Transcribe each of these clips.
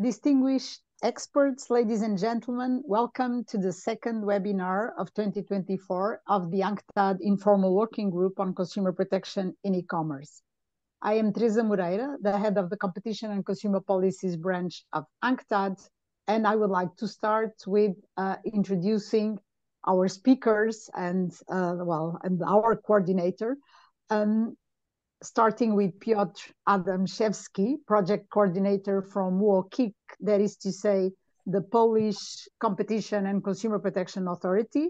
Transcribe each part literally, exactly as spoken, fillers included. Distinguished experts, ladies and gentlemen, welcome to the second webinar of twenty twenty-four of the UNCTAD Informal Working Group on Consumer Protection in E-Commerce. I am Teresa Moreira, the head of the Competition and Consumer Policies branch of UNCTAD, and I would like to start with uh, introducing our speakers and, uh, well, and our coordinator, um, starting with Piotr Adamczewski, project coordinator from UOKiK, that is to say, the Polish Competition and Consumer Protection Authority.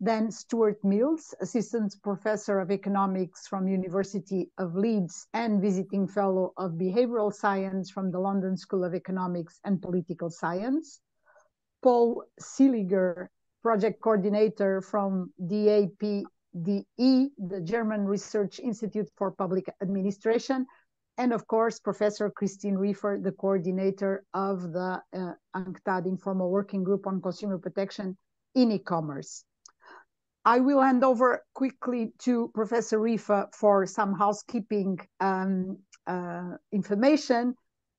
Then Stuart Mills, assistant professor of economics from University of Leeds and visiting fellow of behavioral science from the London School of Economics and Political Science. Paul Siliger, project coordinator from D A P D, the German Research Institute for Public Administration, and of course, Professor Christine Riefa, the coordinator of the uh, UNCTAD Informal Working Group on Consumer Protection in E-Commerce. I will hand over quickly to Professor Riefa for some housekeeping um, uh, information,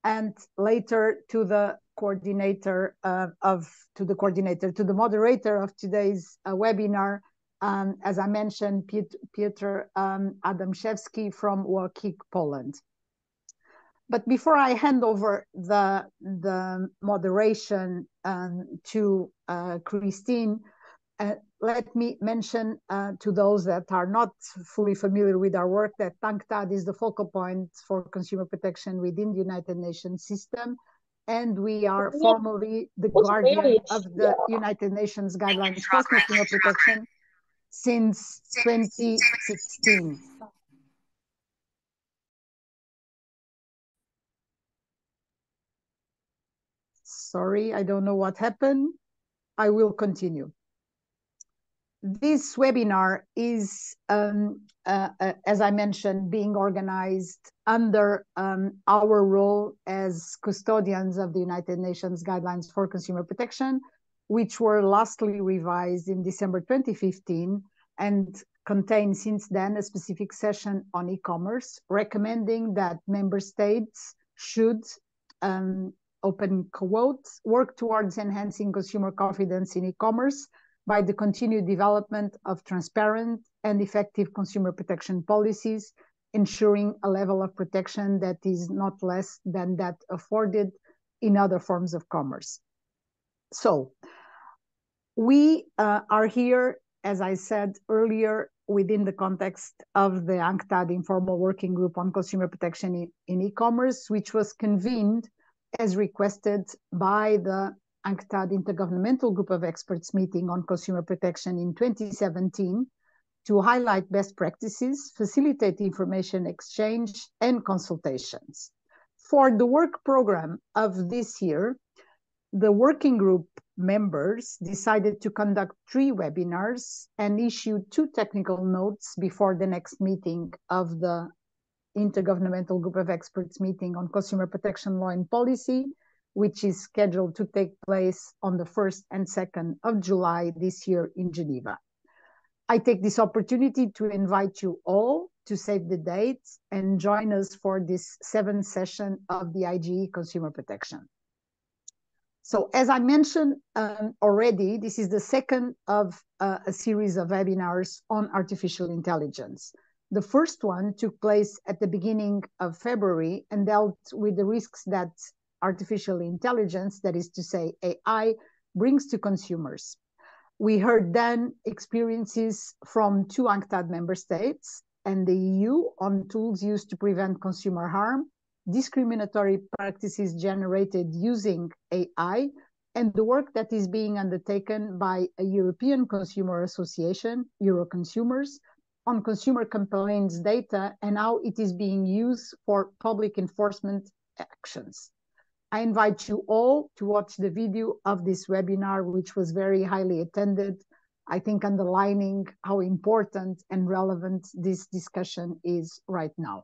and later to the coordinator uh, of to the coordinator to the moderator of today's uh, webinar. Um, as I mentioned, Piotr, Piotr um, Adamczewski from UOKiK Poland. But before I hand over the, the moderation um, to uh, Christine, uh, let me mention uh, to those that are not fully familiar with our work that UNCTAD is the focal point for consumer protection within the United Nations system, and we are formally the guardian of the United Nations guidelines for consumer protection since twenty sixteen. Sorry, I don't know what happened. I will continue. This webinar is, um, uh, uh, as I mentioned, being organized under um, our role as custodians of the United Nations Guidelines for Consumer Protection, which were lastly revised in December twenty fifteen and contain since then a specific session on e-commerce, recommending that member states should, um, open quote, work towards enhancing consumer confidence in e-commerce by the continued development of transparent and effective consumer protection policies, ensuring a level of protection that is not less than that afforded in other forms of commerce. So we uh, are here, as I said earlier, within the context of the UNCTAD Informal Working Group on Consumer Protection in E-Commerce, which was convened as requested by the UNCTAD Intergovernmental Group of Experts meeting on consumer protection in twenty seventeen to highlight best practices, facilitate information exchange and consultations. For the work program of this year, the working group members decided to conduct three webinars and issue two technical notes before the next meeting of the Intergovernmental Group of Experts meeting on consumer protection law and policy, which is scheduled to take place on the first and second of July this year in Geneva. I take this opportunity to invite you all to save the date and join us for this seventh session of the I G E Consumer Protection. So as I mentioned um, already, this is the second of uh, a series of webinars on artificial intelligence. The first one took place at the beginning of February and dealt with the risks that artificial intelligence, that is to say A I, brings to consumers. We heard then experiences from two UNCTAD member states and the E U on tools used to prevent consumer harm, discriminatory practices generated using A I, and the work that is being undertaken by a European Consumer Association, Euroconsumers, on consumer complaints data and how it is being used for public enforcement actions. I invite you all to watch the video of this webinar, which was very highly attended, I think underlining how important and relevant this discussion is right now.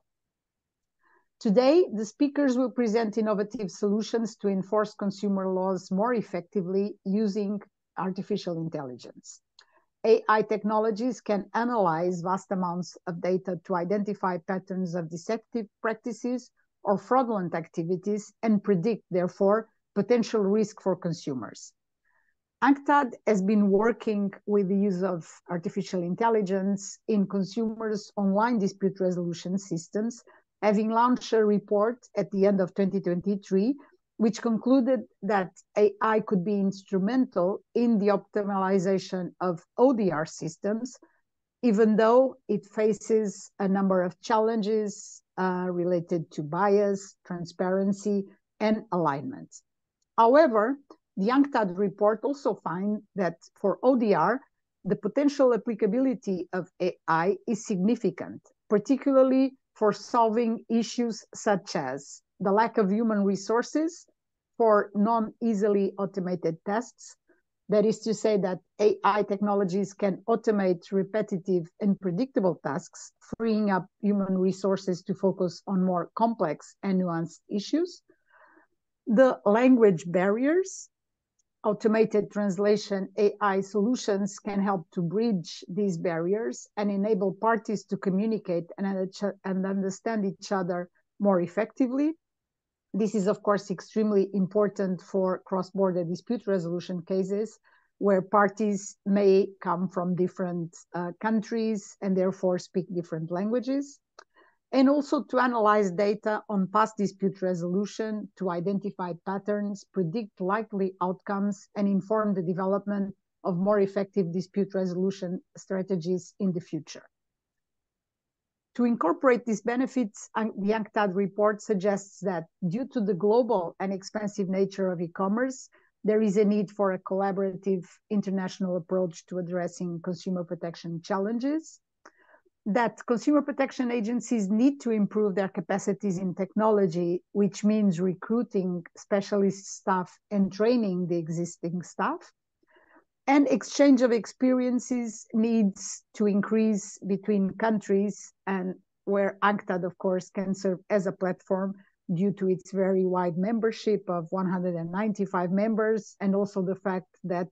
Today, the speakers will present innovative solutions to enforce consumer laws more effectively using artificial intelligence. A I technologies can analyze vast amounts of data to identify patterns of deceptive practices or fraudulent activities and predict, therefore, potential risk for consumers. UNCTAD has been working with the use of artificial intelligence in consumers' online dispute resolution systems, having launched a report at the end of twenty twenty-three, which concluded that A I could be instrumental in the optimization of O D R systems, even though it faces a number of challenges uh, related to bias, transparency, and alignment. However, the UNCTAD report also finds that for O D R, the potential applicability of A I is significant, particularly for solving issues such as the lack of human resources for non-easily automated tasks. That is to say that A I technologies can automate repetitive and predictable tasks, freeing up human resources to focus on more complex and nuanced issues. The language barriers. Automated translation A I solutions can help to bridge these barriers and enable parties to communicate and, and understand each other more effectively. This is, of course, extremely important for cross-border dispute resolution cases where parties may come from different uh, countries and therefore speak different languages. And also to analyze data on past dispute resolution to identify patterns, predict likely outcomes, and inform the development of more effective dispute resolution strategies in the future. To incorporate these benefits, the UNCTAD report suggests that due to the global and expansive nature of e-commerce, there is a need for a collaborative international approach to addressing consumer protection challenges, that consumer protection agencies need to improve their capacities in technology, which means recruiting specialist staff and training the existing staff. And exchange of experiences needs to increase between countries, and where UNCTAD, of course, can serve as a platform due to its very wide membership of one hundred ninety-five members, and also the fact that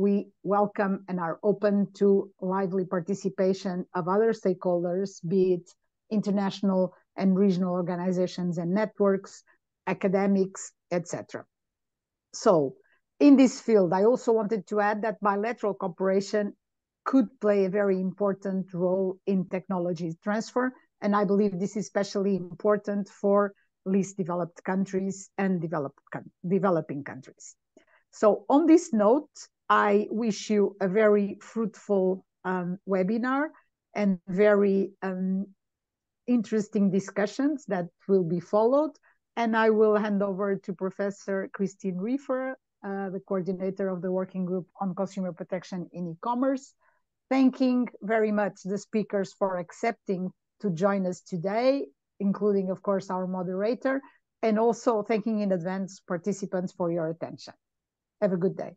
we welcome and are open to lively participation of other stakeholders, be it international and regional organizations and networks, academics, et cetera. So in this field, I also wanted to add that bilateral cooperation could play a very important role in technology transfer. And I believe this is especially important for least developed countries and developed, developing countries. So on this note, I wish you a very fruitful um, webinar and very um, interesting discussions that will be followed. And I will hand over to Professor Christine Riefa, uh, the coordinator of the Working Group on Consumer Protection in E-Commerce, thanking very much the speakers for accepting to join us today, including, of course, our moderator, and also thanking in advance participants for your attention. Have a good day.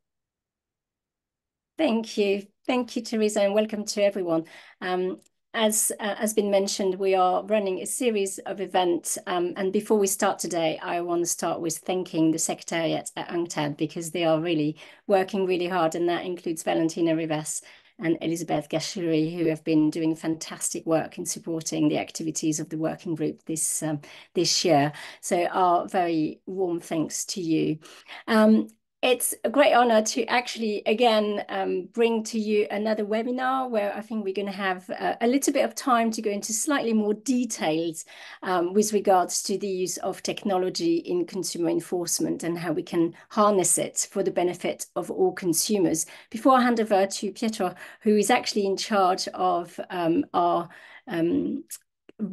Thank you. Thank you, Teresa, and welcome to everyone. Um, as uh, has been mentioned, we are running a series of events. Um, and before we start today, I want to start with thanking the Secretariat at UNCTAD, because they are really working really hard. And that includes Valentina Rivas and Elizabeth Gashuri, who have been doing fantastic work in supporting the activities of the working group this, um, this year. So our very warm thanks to you. Um, It's a great honor to actually, again, um, bring to you another webinar where I think we're going to have a, a little bit of time to go into slightly more details um, with regards to the use of technology in consumer enforcement and how we can harness it for the benefit of all consumers. Before I hand over to Piotr, who is actually in charge of um, our um,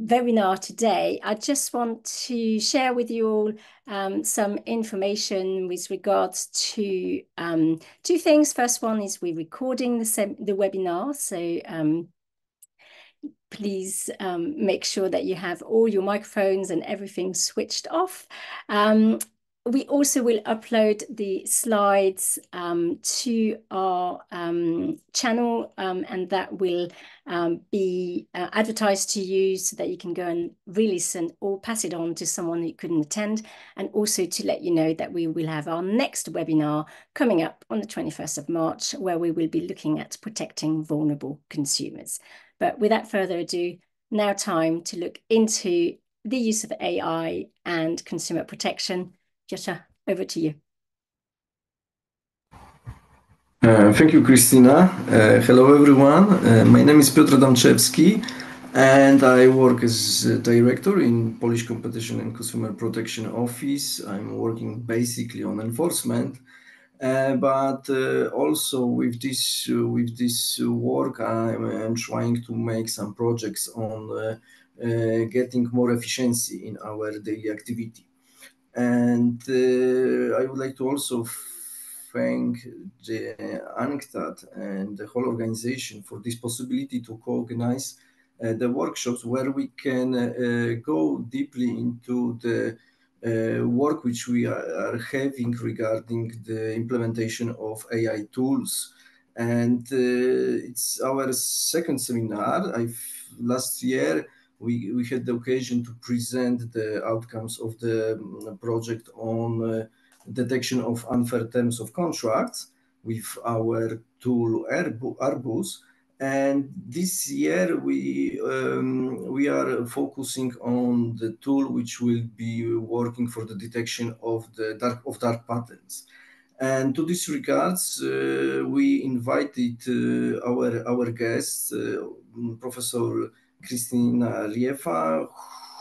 webinar today, I just want to share with you all um, some information with regards to um, two things. First one is we're recording the, the webinar, so um, please um, make sure that you have all your microphones and everything switched off. Um, we also will upload the slides um, to our um, channel, um, and that will um, be uh, advertised to you so that you can go and re-listen or pass it on to someone who couldn't attend, and also to let you know that we will have our next webinar coming up on the twenty-first of March, where we will be looking at protecting vulnerable consumers. But without further ado, now time to look into the use of A I and consumer protection. Piotr, over to you. Uh, thank you, Christina. Uh, hello, everyone. Uh, my name is Piotr Danchevski, and I work as a director in Polish Competition and Consumer Protection Office. I'm working basically on enforcement, uh, but uh, also with this uh, with this work, I'm, I'm trying to make some projects on uh, uh, getting more efficiency in our daily activity. And uh, I would like to also thank the UNCTAD and the whole organization for this possibility to co-organize uh, the workshops where we can uh, go deeply into the uh, work which we are having regarding the implementation of A I tools. And uh, it's our second seminar. I've, last year, we, we had the occasion to present the outcomes of the project on uh, detection of unfair terms of contracts with our tool Arbus. And this year we, um, we are focusing on the tool which will be working for the detection of the dark, of dark patterns. And to this regards, uh, we invited uh, our, our guest, uh, Professor Christine Riefa,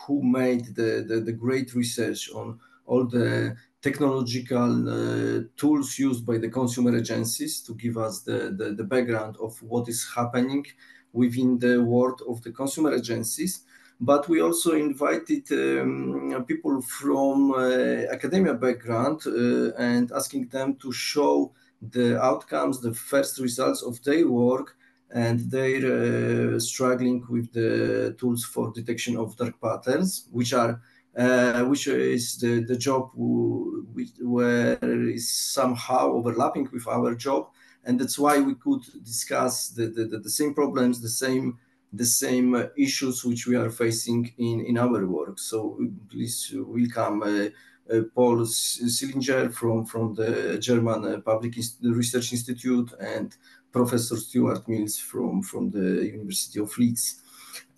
who made the, the, the great research on all the technological uh, tools used by the consumer agencies to give us the, the, the background of what is happening within the world of the consumer agencies. But we also invited um, people from uh, academia background uh, and asking them to show the outcomes, the first results of their work, and they're uh, struggling with the tools for detection of dark patterns, which are Uh, which is the, the job who, which, where is somehow overlapping with our job. And that's why we could discuss the, the, the same problems, the same, the same issues which we are facing in, in our work. So please welcome uh, uh, Paul Siliger from, from the German Public Research Institute and Professor Stuart Mills from, from the University of Leeds.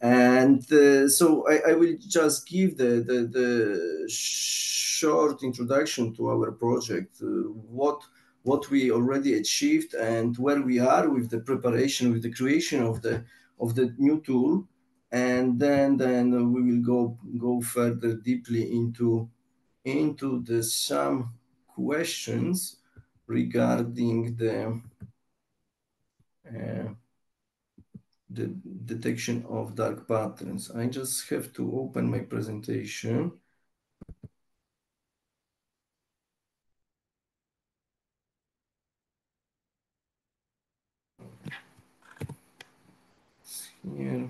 And uh, so I, I will just give the, the, the short introduction to our project, uh, what, what we already achieved and where we are with the preparation, with the creation of the, of the new tool. And then, then we will go, go further deeply into, into the, some questions regarding the uh, the detection of dark patterns. I just have to open my presentation. It's here.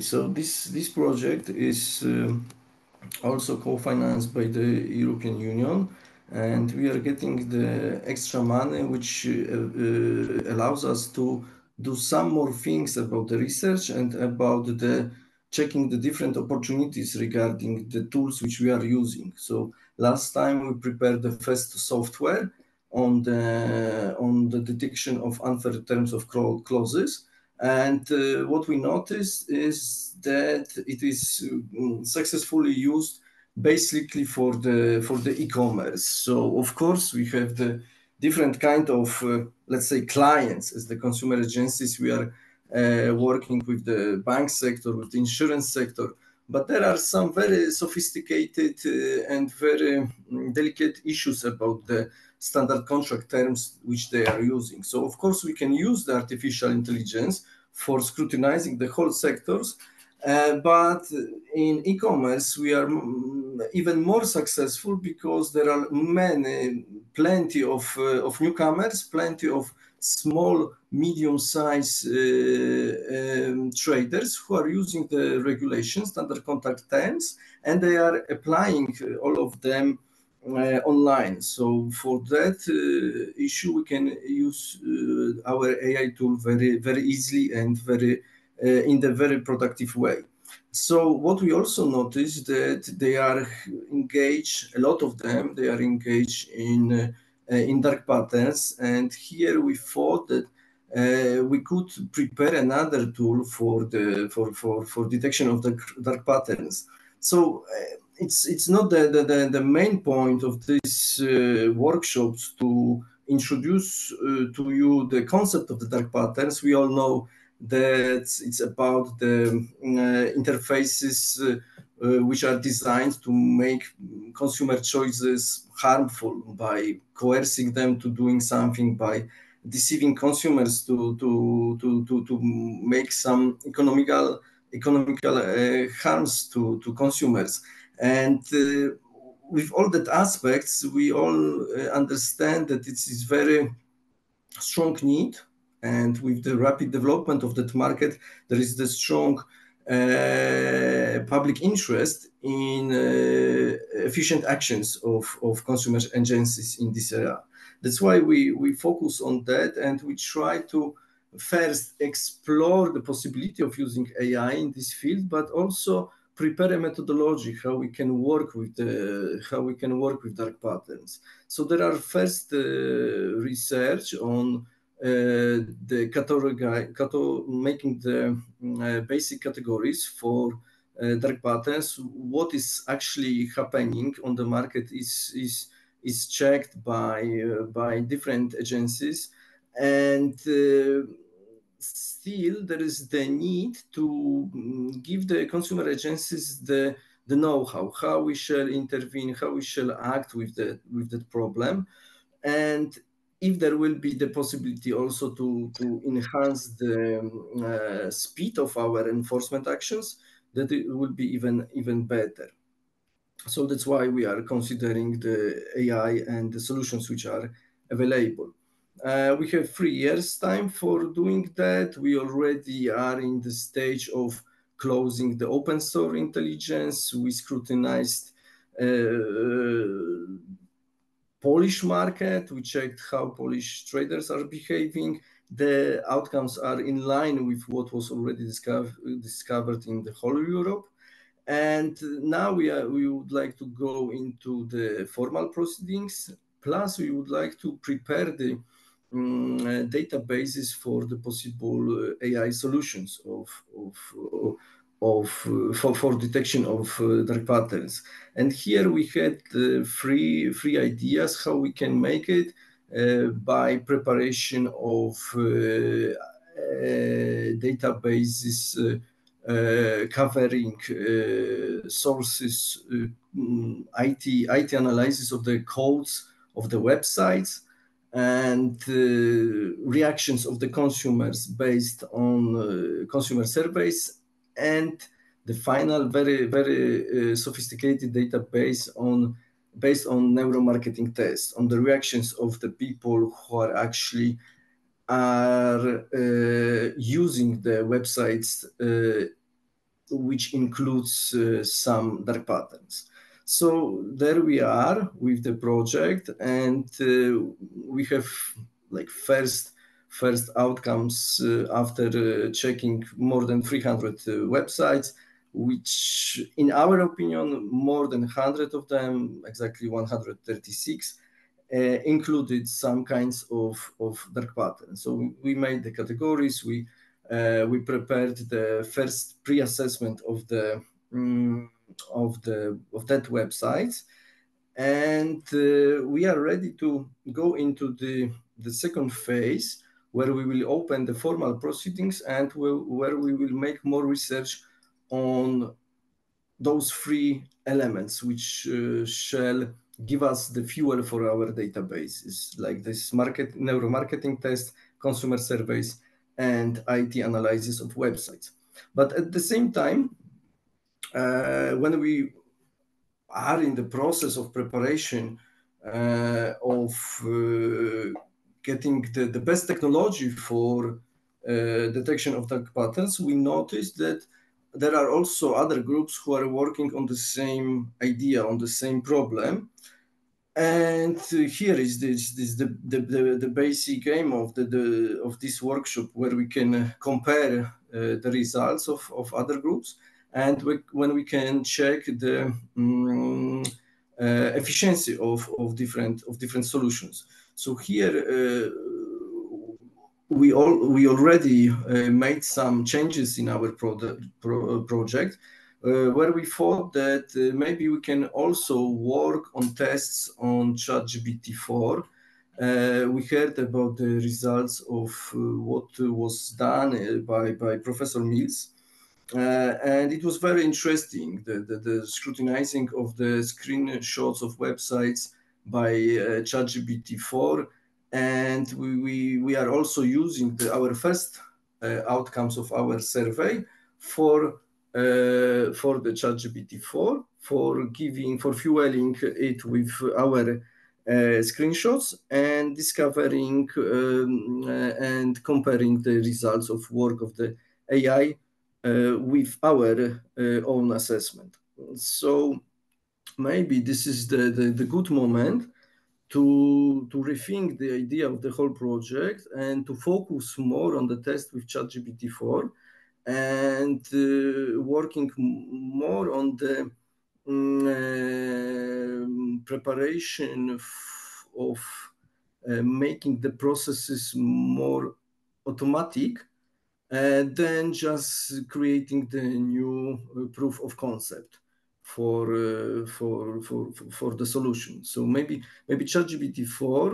So this, this project is uh, also co-financed by the European Union, and we are getting the extra money which uh, uh, allows us to do some more things about the research and about the checking the different opportunities regarding the tools which we are using. So last time we prepared the first software on the, on the detection of unfair terms of clauses. And uh, what we noticed is that it is successfully used basically for the for the e-commerce. So of course we have the different kind of uh, let's say clients as the consumer agencies. We are uh, working with the bank sector, with the insurance sector, but there are some very sophisticated uh, and very delicate issues about the standard contract terms which they are using. So of course we can use the artificial intelligence for scrutinizing the whole sectors, uh, but in e-commerce we are even more successful because there are many, plenty of, uh, of newcomers, plenty of small, medium-sized uh, um, traders who are using the regulations, standard contract terms, and they are applying all of them Uh, online. So for that uh, issue, we can use uh, our A I tool very, very easily and very uh, in a very productive way. So what we also noticed that they are engaged, a lot of them, they are engaged in, uh, in dark patterns. And here we thought that uh, we could prepare another tool for the for for, for detection of the dark patterns. So uh, it's it's not the, the the main point of these uh, workshops to introduce uh, to you the concept of the dark patterns. We all know that it's about the uh, interfaces uh, uh, which are designed to make consumer choices harmful by coercing them to doing something, by deceiving consumers to to to to, to make some economical economical uh, harms to to consumers. And uh, with all that aspects, we all uh, understand that it is very strong need. And with the rapid development of that market, there is the strong uh, public interest in uh, efficient actions of, of consumer agencies in this area. That's why we, we focus on that, and we try to first explore the possibility of using A I in this field, but also prepare a methodology how we can work with the, how we can work with dark patterns. So there are first uh, research on Uh, the category, cato, making the uh, basic categories for uh, dark patterns. What is actually happening on the market is is is checked by uh, by different agencies, and uh, still there is the need to give the consumer agencies the the know-how, how we shall intervene, how we shall act with the with that problem, and if there will be the possibility also to, to enhance the uh, speed of our enforcement actions, that it will be even, even better. So that's why we are considering the A I and the solutions which are available. Uh, we have three years' time for doing that. We already are in the stage of closing the open source intelligence. We scrutinized uh, Polish market, we checked how Polish traders are behaving. The outcomes are in line with what was already discover, discovered in the whole Europe. And now we, are, we would like to go into the formal proceedings. Plus, we would like to prepare the um, databases for the possible A I solutions of, of, of, for, for detection of uh, dark patterns. And here we had uh, three, three ideas how we can make it uh, by preparation of uh, uh, databases uh, uh, covering uh, sources, uh, I T, I T analysis of the codes of the websites, and uh, reactions of the consumers based on uh, consumer surveys, and the final very, very uh, sophisticated database on, based on neuromarketing tests, on the reactions of the people who are actually are uh, using the websites, uh, which includes uh, some dark patterns. So there we are with the project, and uh, we have like first First outcomes uh, after uh, checking more than three hundred uh, websites, which in our opinion, more than one hundred of them, exactly one hundred thirty-six, uh, included some kinds of, of dark patterns. So we made the categories, we, uh, we prepared the first pre-assessment of, um, of, the, of that website, and uh, we are ready to go into the, the second phase, where we will open the formal proceedings and where we will make more research on those three elements, which uh, shall give us the fuel for our databases, like this market neuromarketing test, consumer surveys, and I T analysis of websites. But at the same time, uh, when we are in the process of preparation uh, of uh, getting the, the best technology for uh, detection of dark patterns, we noticed that there are also other groups who are working on the same idea, on the same problem. And here is this, this the, the, the, the basic aim of, the, the, of this workshop, where we can compare uh, the results of, of other groups, and we, when we can check the um, uh, efficiency of, of, different, of different solutions. So here uh, we all we already uh, made some changes in our product, pro, uh, project uh, where we thought that uh, maybe we can also work on tests on ChatGPT four. Uh, we heard about the results of uh, what was done uh, by, by Professor Mills. Uh, and it was very interesting, the, the, the scrutinizing of the screenshots of websites by uh, ChatGPT four. And we, we, we are also using the, our first uh, outcomes of our survey for, uh, for the ChatGPT four, for giving, for fueling it with our Uh, screenshots and discovering um, uh, and comparing the results of work of the A I uh, with our uh, own assessment. So maybe this is the, the, the good moment to, to rethink the idea of the whole project and to focus more on the test with ChatGPT four and uh, working more on the Um, preparation of uh, making the processes more automatic uh, than just creating the new uh, proof of concept for, uh, for for for the solution. So maybe maybe ChatGPT four.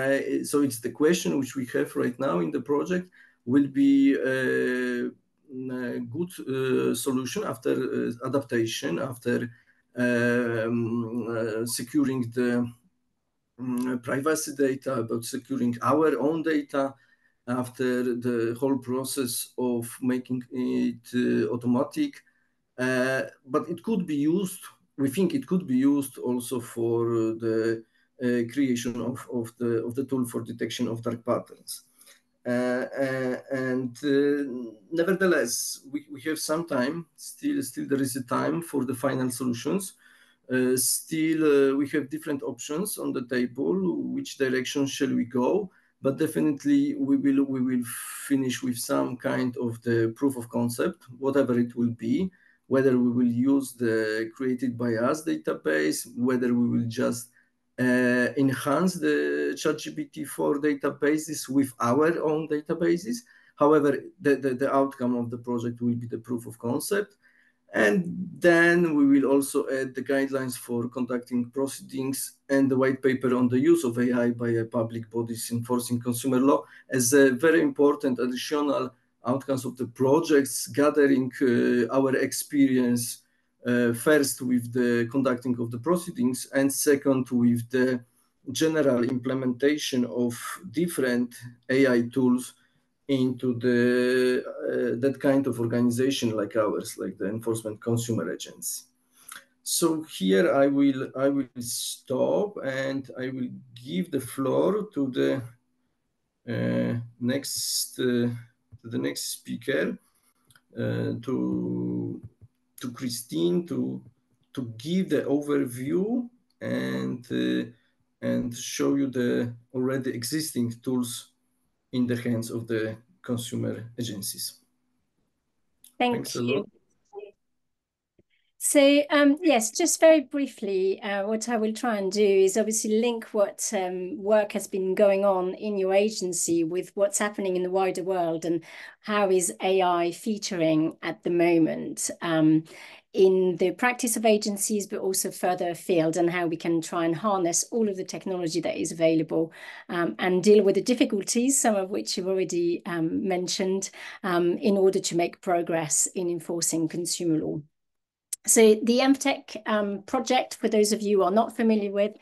Uh, so it's the question which we have right now in the project will be. Uh, A good uh, solution after uh, adaptation, after um, uh, securing the um, privacy data, about securing our own data, after the whole process of making it uh, automatic. Uh, but it could be used, we think it could be used also for the uh, creation of, of, the, of the tool for detection of dark patterns. Uh, uh, and uh, nevertheless, we, we have some time, still still there is a time for the final solutions. Uh, still, uh, we have different options on the table, which direction shall we go, but definitely we will, we will finish with some kind of the proof of concept, whatever it will be, whether we will use the created by us database, whether we will just Uh, enhance the ChatGPT four databases with our own databases. However, the, the, the outcome of the project will be the proof of concept. And then we will also add the guidelines for conducting proceedings and the white paper on the use of A I by public bodies enforcing consumer law as a very important additional outcomes of the projects, gathering uh, our experience Uh, first with the conducting of the proceedings and second with the general implementation of different A I tools into the uh, that kind of organization like ours, like the Enforcement Consumer Agency. So here I will I will stop and I will give the floor to the uh, next uh, to the next speaker uh, to. to Christine to, to give the overview and, uh, and show you the already existing tools in the hands of the consumer agencies. Thank Thanks you. A lot. So um, yes, just very briefly, uh, what I will try and do is obviously link what um, work has been going on in your agency with what's happening in the wider world and how is A I featuring at the moment um, in the practice of agencies, but also further afield and how we can try and harness all of the technology that is available um, and deal with the difficulties, some of which you've already um, mentioned, um, in order to make progress in enforcing consumer law. So the EmTech um, project, for those of you who are not familiar with,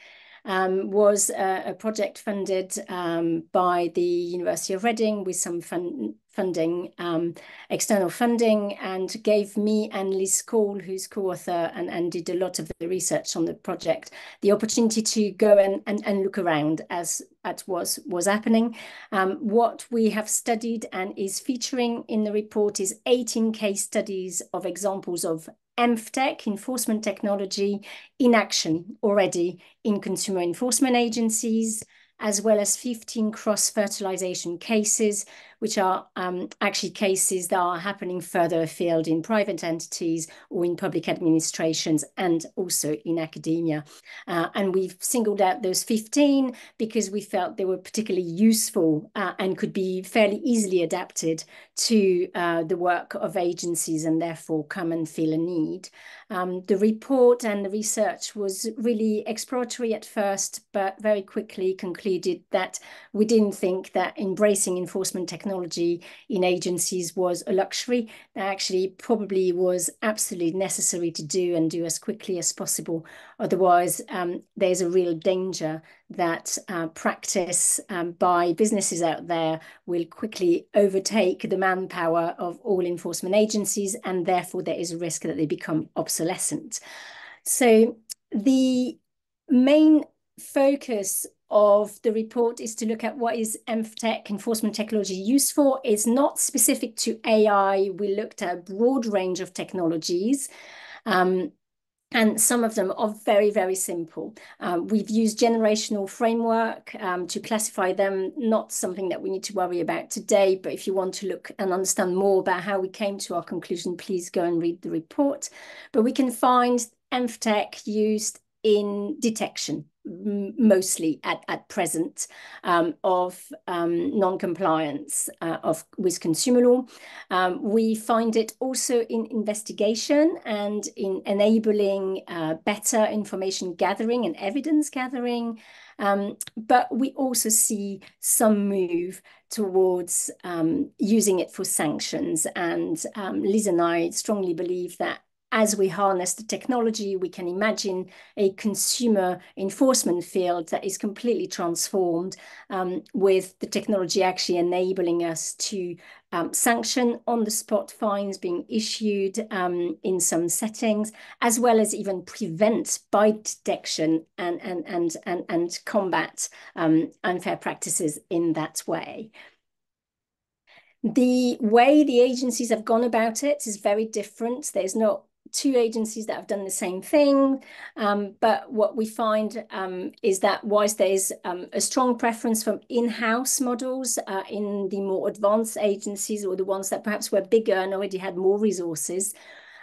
um, was a, a project funded um, by the University of Reading with some fun funding, um, external funding, and gave me and Liz Cole, who's co-author and, and did a lot of the research on the project, the opportunity to go and, and, and look around as at what was happening. Um, what we have studied and is featuring in the report is eighteen case studies of examples of EmTech, enforcement technology, in action already in consumer enforcement agencies, as well as fifteen cross-fertilization cases which are um, actually cases that are happening further afield in private entities or in public administrations and also in academia. Uh, and we've singled out those fifteen because we felt they were particularly useful uh, and could be fairly easily adapted to uh, the work of agencies and therefore come and feel a need. Um, the report and the research was really exploratory at first, but very quickly concluded that we didn't think that embracing enforcement technology in agencies was a luxury. That actually probably was absolutely necessary to do and do as quickly as possible. Otherwise, um, there's a real danger that uh, practice um, by businesses out there will quickly overtake the manpower of all enforcement agencies, and therefore there is a risk that they become obsolescent. So the main focus of the report is to look at what is EmTech, enforcement technology, used for. It's not specific to A I. We looked at a broad range of technologies. Um, And some of them are very, very simple. Um, we've used generational framework um, to classify them, not something that we need to worry about today, but if you want to look and understand more about how we came to our conclusion, please go and read the report. But we can find EmTech used in detection, mostly at, at present, um, of um, non-compliance uh, of with consumer law. Um, we find it also in investigation and in enabling uh, better information gathering and evidence gathering. Um, but we also see some move towards um, using it for sanctions. And um, Liz and I strongly believe that as we harness the technology, we can imagine a consumer enforcement field that is completely transformed um, with the technology actually enabling us to um, sanction on the spot, fines being issued um, in some settings, as well as even prevent by detection and, and, and, and, and combat um, unfair practices in that way. The way the agencies have gone about it is very different. There's not two agencies that have done the same thing. Um, but what we find um, is that whilst there's um, a strong preference from in-house models uh, in the more advanced agencies or the ones that perhaps were bigger and already had more resources,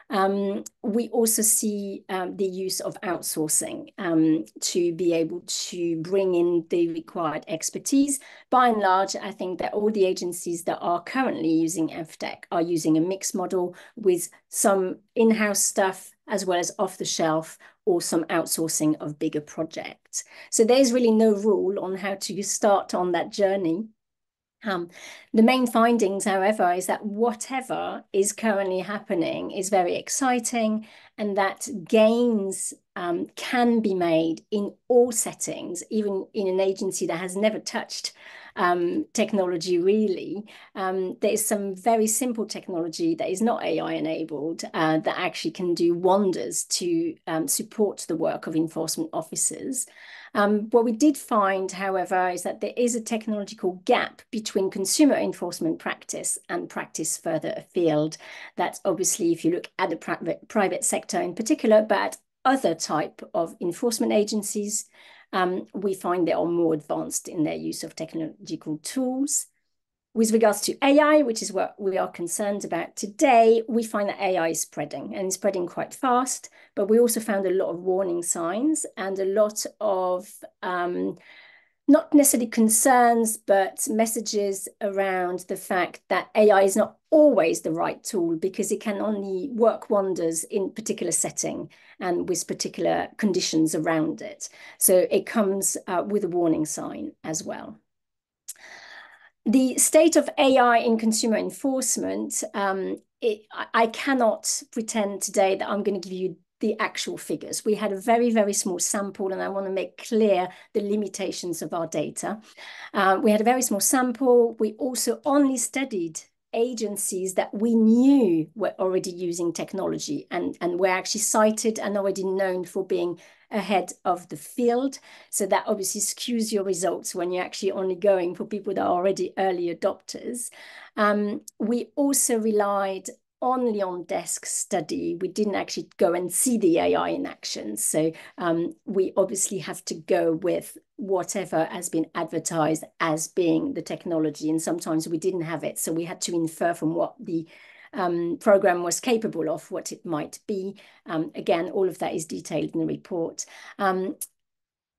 um, we also see um, the use of outsourcing um, to be able to bring in the required expertise. By and large, I think that all the agencies that are currently using EmTech are using a mixed model with some in-house stuff as well as off-the-shelf or some outsourcing of bigger projects. So there's really no rule on how to start on that journey. Um, the main findings, however, is that whatever is currently happening is very exciting and that gains um, can be made in all settings, even in an agency that has never touched um, technology really. Um, there is some very simple technology that is not A I enabled uh, that actually can do wonders to um, support the work of enforcement officers. Um, what we did find, however, is that there is a technological gap between consumer enforcement practice and practice further afield. That's obviously if you look at the pri- private sector in particular, but at other type of enforcement agencies, um, we find they are more advanced in their use of technological tools. With regards to A I, which is what we are concerned about today, we find that A I is spreading and is spreading quite fast, but we also found a lot of warning signs and a lot of um, not necessarily concerns, but messages around the fact that A I is not always the right tool because it can only work wonders in particular setting and with particular conditions around it. So it comes uh, with a warning sign as well. The state of A I in consumer enforcement, um, it, I cannot pretend today that I'm going to give you the actual figures. We had a very, very small sample, and I want to make clear the limitations of our data. Uh, we had a very small sample. We also only studied agencies that we knew were already using technology and, and were actually cited and already known for being ahead of the field. So that obviously skews your results when you're actually only going for people that are already early adopters. Um, we also relied only on desk study. We didn't actually go and see the A I in action. So um, we obviously have to go with whatever has been advertised as being the technology. And sometimes we didn't have it. So we had to infer from what the um, program was capable of, what it might be. Um, again, all of that is detailed in the report. Um,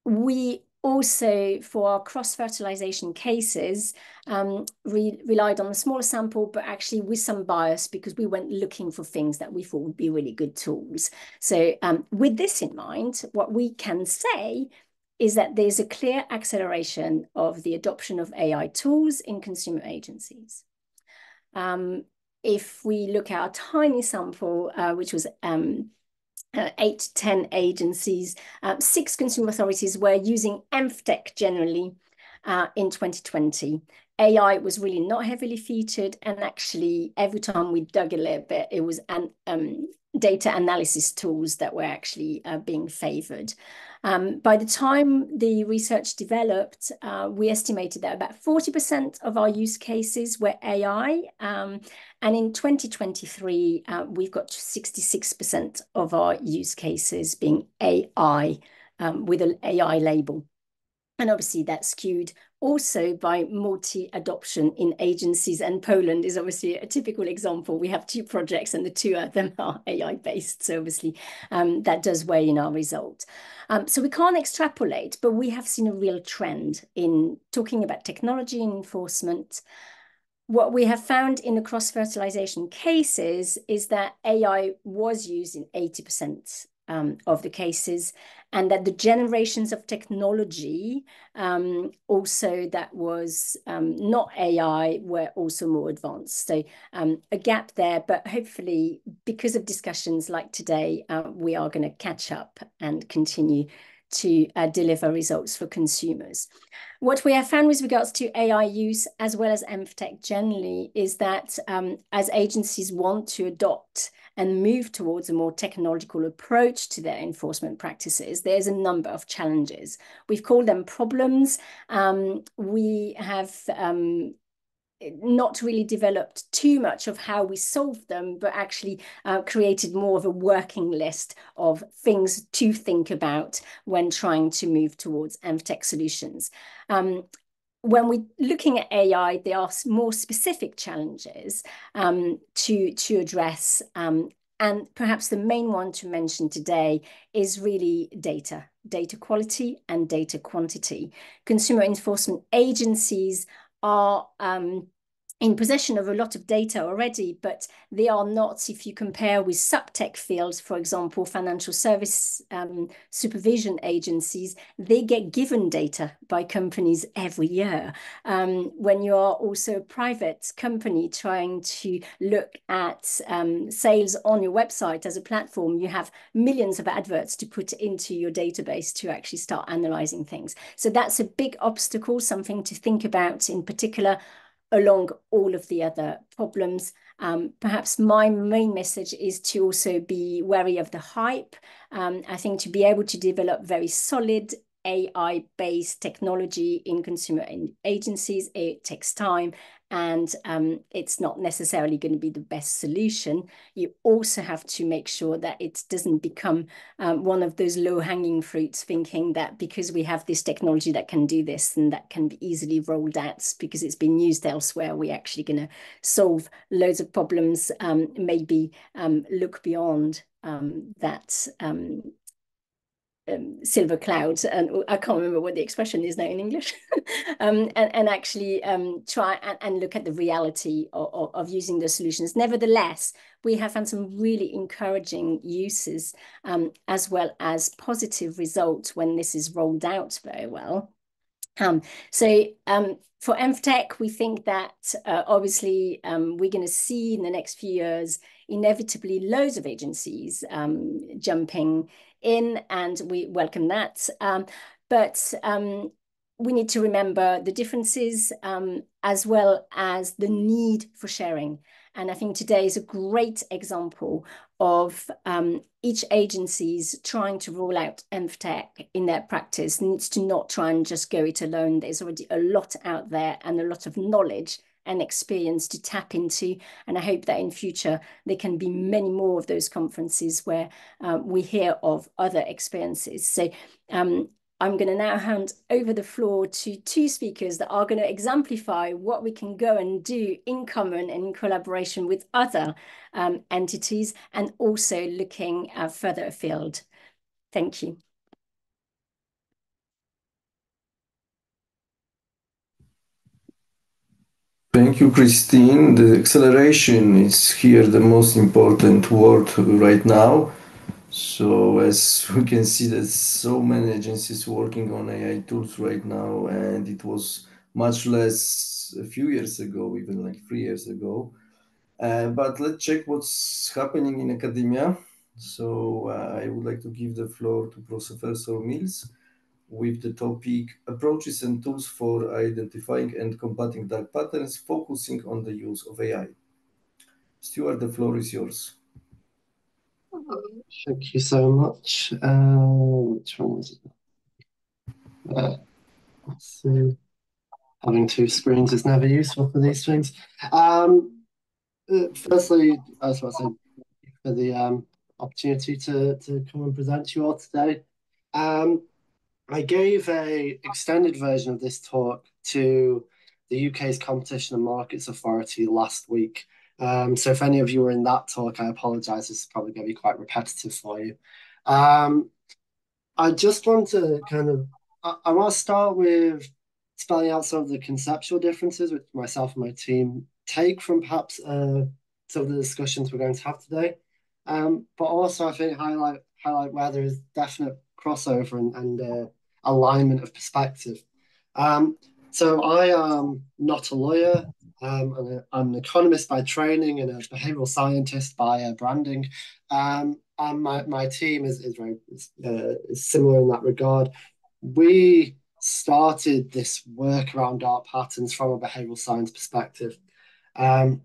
we also, for our cross-fertilization cases, um, re relied on a smaller sample, but actually with some bias because we went looking for things that we thought would be really good tools. So um, with this in mind, what we can say is that there's a clear acceleration of the adoption of A I tools in consumer agencies. Um, if we look at our tiny sample, uh, which was um, Uh, eight to ten agencies, uh, six consumer authorities were using EmTech generally uh, in twenty twenty. A I was really not heavily featured, and actually every time we dug a little bit, it was an, um, data analysis tools that were actually uh, being favoured. Um, by the time the research developed, uh, we estimated that about forty percent of our use cases were A I. Um, and in twenty twenty-three, uh, we've got sixty-six percent of our use cases being A I um, with an A I label. And obviously that's skewed also by multi-adoption in agencies, and Poland is obviously a typical example. We have two projects and the two of them are A I-based, so obviously um, that does weigh in our result. Um, so we can't extrapolate, but we have seen a real trend in talking about technology and enforcement. What we have found in the cross-fertilization cases is that A I was used in eighty percent Um, of the cases, and that the generations of technology um, also that was um, not A I were also more advanced. So um, a gap there, but hopefully because of discussions like today, uh, we are going to catch up and continue to uh, deliver results for consumers. What we have found with regards to A I use as well as EmTech generally is that um, as agencies want to adopt and move towards a more technological approach to their enforcement practices, there's a number of challenges. We've called them problems. Um, we have um, not really developed too much of how we solve them, but actually uh, created more of a working list of things to think about when trying to move towards EmTech solutions. Um, When we're looking at A I, there are more specific challenges um, to, to address. Um, and perhaps the main one to mention today is really data, data quality and data quantity. Consumer enforcement agencies are um, in possession of a lot of data already, but they are not, if you compare with subtech fields, for example, financial service um, supervision agencies, they get given data by companies every year. Um, when you are also a private company trying to look at um, sales on your website as a platform, you have millions of adverts to put into your database to actually start analyzing things. So that's a big obstacle, something to think about in particular along all of the other problems. Um, perhaps my main message is to also be wary of the hype. Um, I think to be able to develop very solid A I-based technology in consumer agencies, it takes time, and um, it's not necessarily going to be the best solution. You also have to make sure that it doesn't become um, one of those low-hanging fruits, thinking that because we have this technology that can do this and that can be easily rolled out because it's been used elsewhere, we're actually going to solve loads of problems, um, maybe um, look beyond um, that um, Um, silver clouds, and I can't remember what the expression is now in English, um, and, and actually um, try and, and look at the reality of, of, of using those solutions. Nevertheless, we have found some really encouraging uses um, as well as positive results when this is rolled out very well. Um, so um, for EmTech, we think that uh, obviously um, we're going to see in the next few years inevitably loads of agencies um, jumping in, and we welcome that. Um, but um, we need to remember the differences um, as well as the need for sharing. And I think today is a great example of um, each agency's trying to roll out EmTech in their practice needs to not try and just go it alone. There's already a lot out there and a lot of knowledge, and experience to tap into. And I hope that in future, there can be many more of those conferences where uh, we hear of other experiences. So um, I'm going to now hand over the floor to two speakers that are going to exemplify what we can go and do in common and in collaboration with other um, entities, and also looking uh, further afield. Thank you. Thank you, Christine. The acceleration is here the most important word right now. So as we can see, there's so many agencies working on A I tools right now, and it was much less a few years ago, even like three years ago. Uh, but let's check what's happening in academia. So uh, I would like to give the floor to Professor Mills with the topic Approaches and Tools for Identifying and Combating Dark Patterns, focusing on the use of A I. Stuart, the floor is yours. Thank you so much. Uh, which one was it? Uh, so having two screens is never useful for these things. Um, firstly, I just want to say for the um, opportunity to, to come and present to you all today. Um, I gave an extended version of this talk to the U K's Competition and Markets Authority last week. Um, so if any of you were in that talk, I apologise, this is probably going to be quite repetitive for you. Um, I just want to kind of, I, I want to start with spelling out some of the conceptual differences which myself and my team take from perhaps uh, some of the discussions we're going to have today. Um, but also I think highlight, highlight where there is definite crossover and, and uh, alignment of perspective. Um, so I am not a lawyer. Um, and I'm an economist by training and a behavioural scientist by uh, branding. Um, and my, my team is, is very is, uh, is similar in that regard. We started this work around dark patterns from a behavioural science perspective. Um,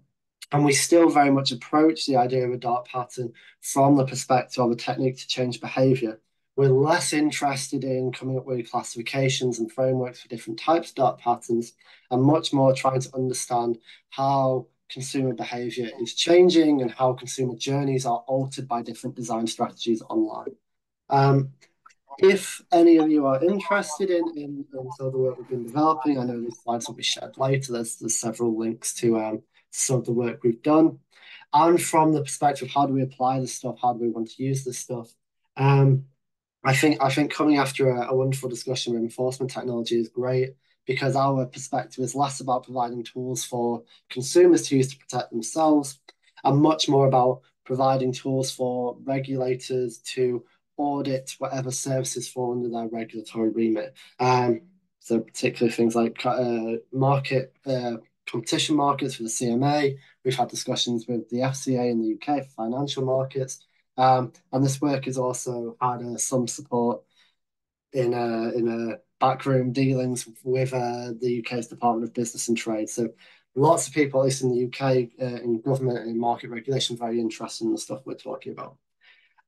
and we still very much approach the idea of a dark pattern from the perspective of a technique to change behaviour. We're less interested in coming up with classifications and frameworks for different types of dark patterns and much more trying to understand how consumer behaviour is changing and how consumer journeys are altered by different design strategies online. Um, if any of you are interested in, in, in some of the work we've been developing, I know these slides will be shared later, there's, there's several links to um, some of the work we've done. And from the perspective of how do we apply this stuff, how do we want to use this stuff, um, I think I think coming after a, a wonderful discussion with enforcement technology is great because our perspective is less about providing tools for consumers to use to protect themselves and much more about providing tools for regulators to audit whatever services fall under their regulatory remit. Um, so particularly things like uh, market uh, competition markets for the C M A. We've had discussions with the F C A in the U K for financial markets. Um, and this work has also had uh, some support in uh, in uh, backroom dealings with uh, the U K's Department of Business and Trade. So lots of people, at least in the U K, uh, in government and in market regulation, very interested in the stuff we're talking about.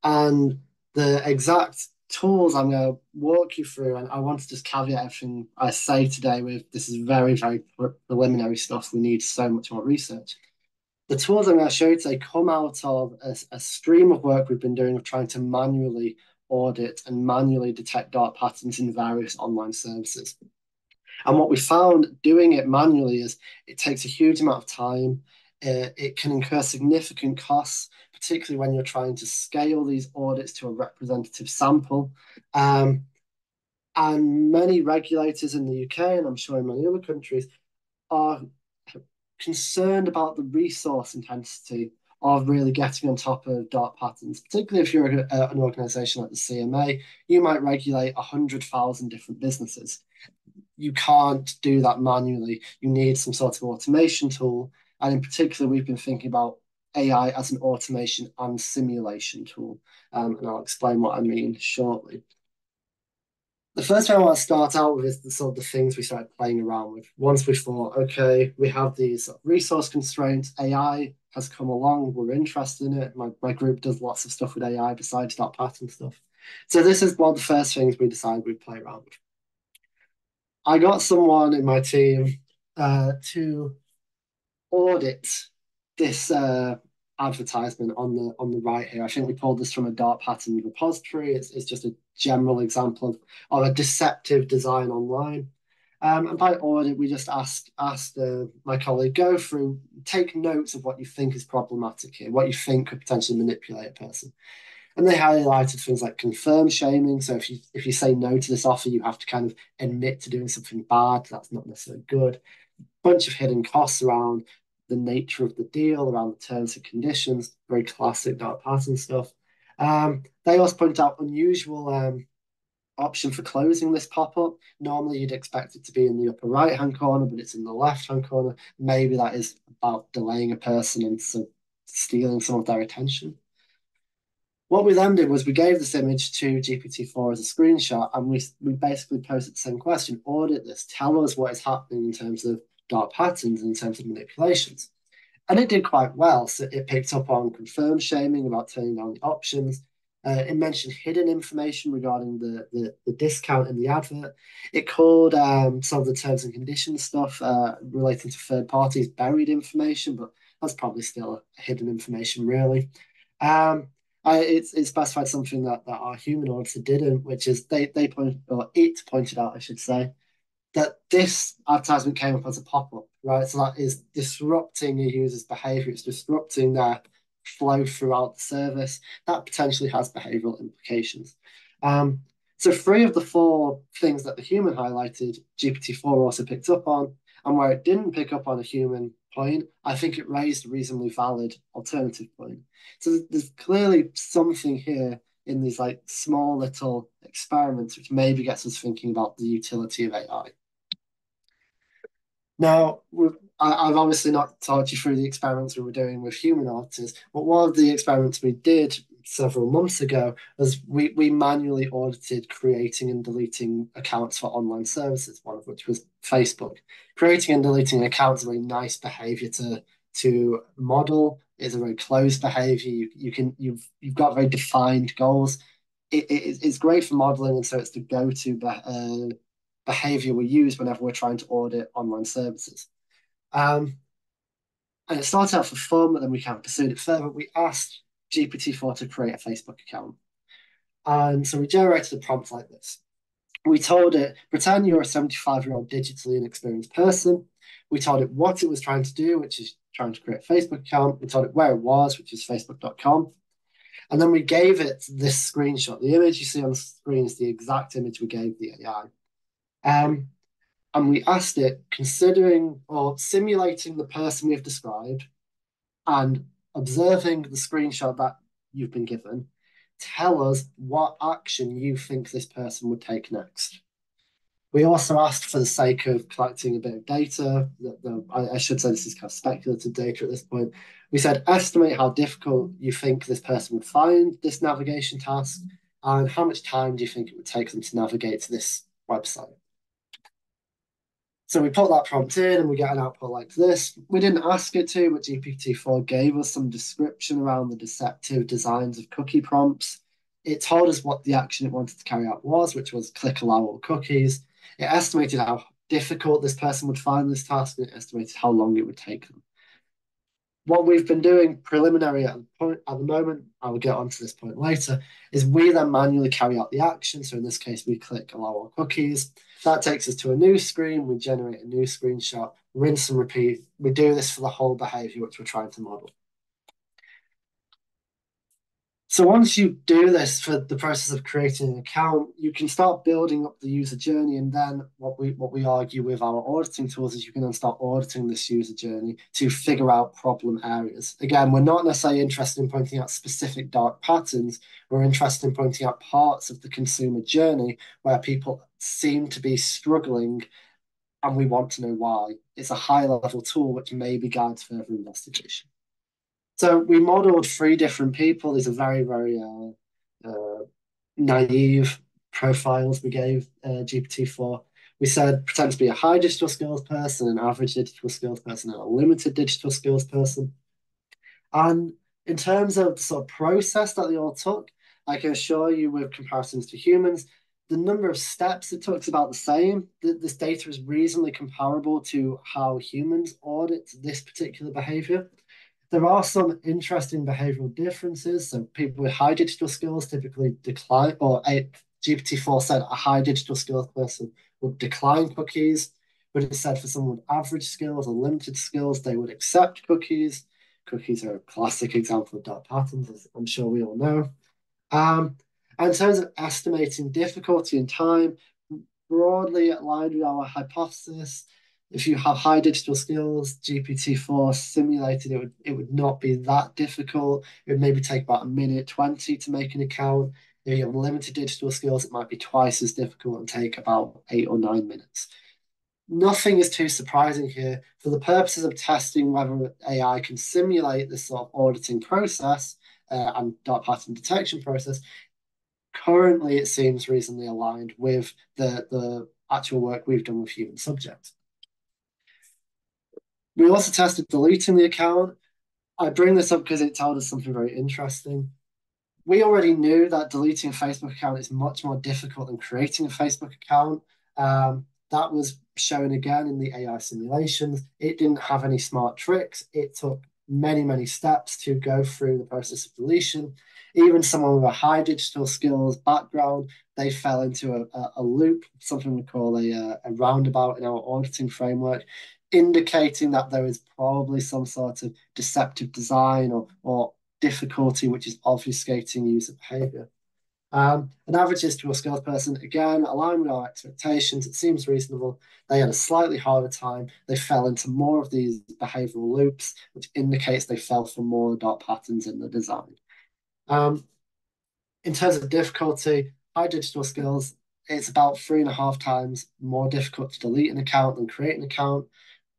And the exact tools I'm going to walk you through, and I want to just caveat everything I say today with this is very, very preliminary stuff. We need so much more research. The tools I'm going to show you today come out of a, a stream of work we've been doing of trying to manually audit and manually detect dark patterns in various online services. And what we found doing it manually is it takes a huge amount of time. Uh, it can incur significant costs, particularly when you're trying to scale these audits to a representative sample. Um, and many regulators in the U K, and I'm sure in many other countries, are concerned about the resource intensity of really getting on top of dark patterns, particularly if you're a, a, an organisation like the C M A, you might regulate one hundred thousand different businesses. You can't do that manually. You need some sort of automation tool. And in particular, we've been thinking about A I as an automation and simulation tool. Um, and I'll explain what I mean shortly. The first thing I want to start out with is the sort of the things we started playing around with. Once we thought, okay, we have these resource constraints, A I has come along, we're interested in it. My, my group does lots of stuff with A I besides that pattern stuff. So this is one of the first things we decided we'd play around with. I got someone in my team uh, to audit this uh, advertisement on the on the right here. I think we pulled this from a D A R P pattern repository. It's, it's just a general example of, of a deceptive design online. Um, and by audit, we just asked, asked uh, my colleague, go through, take notes of what you think is problematic here, what you think could potentially manipulate a person. And they highlighted things like confirm shaming. So if you if you say no to this offer, you have to kind of admit to doing something bad. That's not necessarily good. A bunch of hidden costs around the nature of the deal, around the terms and conditions, very classic dark pattern stuff. Um, they also pointed out unusual um, option for closing this pop-up. Normally you'd expect it to be in the upper right-hand corner, but it's in the left-hand corner. Maybe that is about delaying a person and so stealing some of their attention. What we then did was we gave this image to G P T four as a screenshot, and we, we basically posed the same question: audit this, tell us what is happening in terms of dark patterns, in terms of manipulations. And it did quite well. So it picked up on confirm shaming about turning down the options. Uh, it mentioned hidden information regarding the, the, the discount in the advert. It called um, some of the terms and conditions stuff uh, relating to third parties buried information, but that's probably still hidden information, really. Um, I, it, it specified something that, that our human auditor didn't, which is they, they pointed, or it pointed out, I should say, that this advertisement came up as a pop-up, right? So that is disrupting a user's behavior. It's disrupting their flow throughout the service. That potentially has behavioral implications. Um, so three of the four things that the human highlighted, G P T four also picked up on, and where it didn't pick up on a human point, I think it raised a reasonably valid alternative point. So there's clearly something here in these like small little experiments, which maybe gets us thinking about the utility of A I. Now, I, I've obviously not talked you through the experiments we were doing with human auditors, but one of the experiments we did several months ago was we, we manually audited creating and deleting accounts for online services, one of which was Facebook. Creating and deleting accounts is a very nice behavior to, to model. It's a very closed behavior. You, you can, you've, you've got very defined goals. It, it, it's great for modeling, and so it's the go-to be, uh, behavior we use whenever we're trying to audit online services. Um, and it started out for fun, but then we kind of pursued it further. We asked G P T four to create a Facebook account. And so we generated a prompt like this. We told it, pretend you're a seventy-five-year-old digitally inexperienced person. We told it what it was trying to do, which is trying to create a Facebook account. We told it where it was, which is facebook dot com. And then we gave it this screenshot. The image you see on the screen is the exact image we gave the A I. Um, and we asked it, considering or simulating the person we've described and observing the screenshot that you've been given, tell us what action you think this person would take next. We also asked, for the sake of collecting a bit of data, the, the, I, I should say this is kind of speculative data at this point, we said estimate how difficult you think this person would find this navigation task and how much time do you think it would take them to navigate to this website. So we put that prompt in and we get an output like this. We didn't ask it to, but G P T four gave us some description around the deceptive designs of cookie prompts. It told us what the action it wanted to carry out was, which was click allow all cookies. It estimated how difficult this person would find this task, and it estimated how long it would take them. What we've been doing preliminary at the, point, at the moment, I will get onto this point later, is we then manually carry out the action. So in this case, we click allow all cookies. That takes us to a new screen. We generate a new screenshot, rinse and repeat. We do this for the whole behavior which we're trying to model. So once you do this for the process of creating an account, you can start building up the user journey. And then what we what we argue with our auditing tools is you can then start auditing this user journey to figure out problem areas. Again, we're not necessarily interested in pointing out specific dark patterns. We're interested in pointing out parts of the consumer journey where people seem to be struggling, and we want to know why. It's a high-level tool which maybe guides further investigation. So we modelled three different people. These are very, very uh, uh, naive profiles we gave uh, G P T four. We said, pretend to be a high digital skills person, an average digital skills person, and a limited digital skills person. And in terms of the sort of process that they all took, I can assure you with comparisons to humans, The number of steps it took's about the same. This data is reasonably comparable to how humans audit this particular behavior. There are some interesting behavioral differences. So people with high digital skills typically decline, or G P T four said a high digital skills person would decline cookies, but it said for someone with average skills or limited skills, they would accept cookies. Cookies are a classic example of dark patterns, as I'm sure we all know. Um, And in terms of estimating difficulty and time, broadly aligned with our hypothesis, if you have high digital skills, G P T four simulated, it would, it would not be that difficult. It would maybe take about a minute twenty to make an account. If you have limited digital skills, it might be twice as difficult and take about eight or nine minutes. Nothing is too surprising here. For the purposes of testing whether A I can simulate this sort of auditing process uh, and dark pattern detection process, currently, it seems reasonably aligned with the, the actual work we've done with human subjects. We also tested deleting the account. I bring this up because it told us something very interesting. We already knew that deleting a Facebook account is much more difficult than creating a Facebook account. Um, that was shown again in the A I simulations. It didn't have any smart tricks. It took many, many steps to go through the process of deletion. Even someone with a high digital skills background, they fell into a, a, a loop, something we call a, a roundabout in our auditing framework, indicating that there is probably some sort of deceptive design or, or difficulty which is obfuscating user behavior. Um, an average digital skills person, again, aligned with our expectations, it seems reasonable. They had a slightly harder time. They fell into more of these behavioral loops, which indicates they fell for more dark patterns in the design. Um, in terms of difficulty, high digital skills, it's about three and a half times more difficult to delete an account than create an account.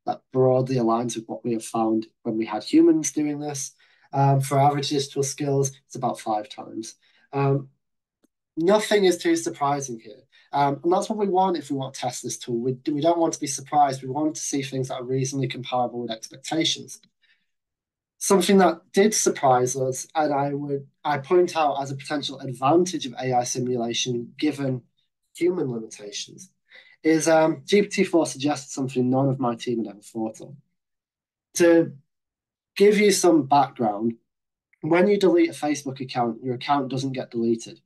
That broadly aligns with what we have found when we had humans doing this. Um, for average digital skills, it's about five times. Um, nothing is too surprising here. Um, and that's what we want if we want to test this tool. We, we don't want to be surprised. We want to see things that are reasonably comparable with expectations. Something that did surprise us, and I would I point out as a potential advantage of A I simulation given human limitations, is um, G P T four suggested something none of my team had ever thought of. To give you some background, when you delete a Facebook account, your account doesn't get deleted.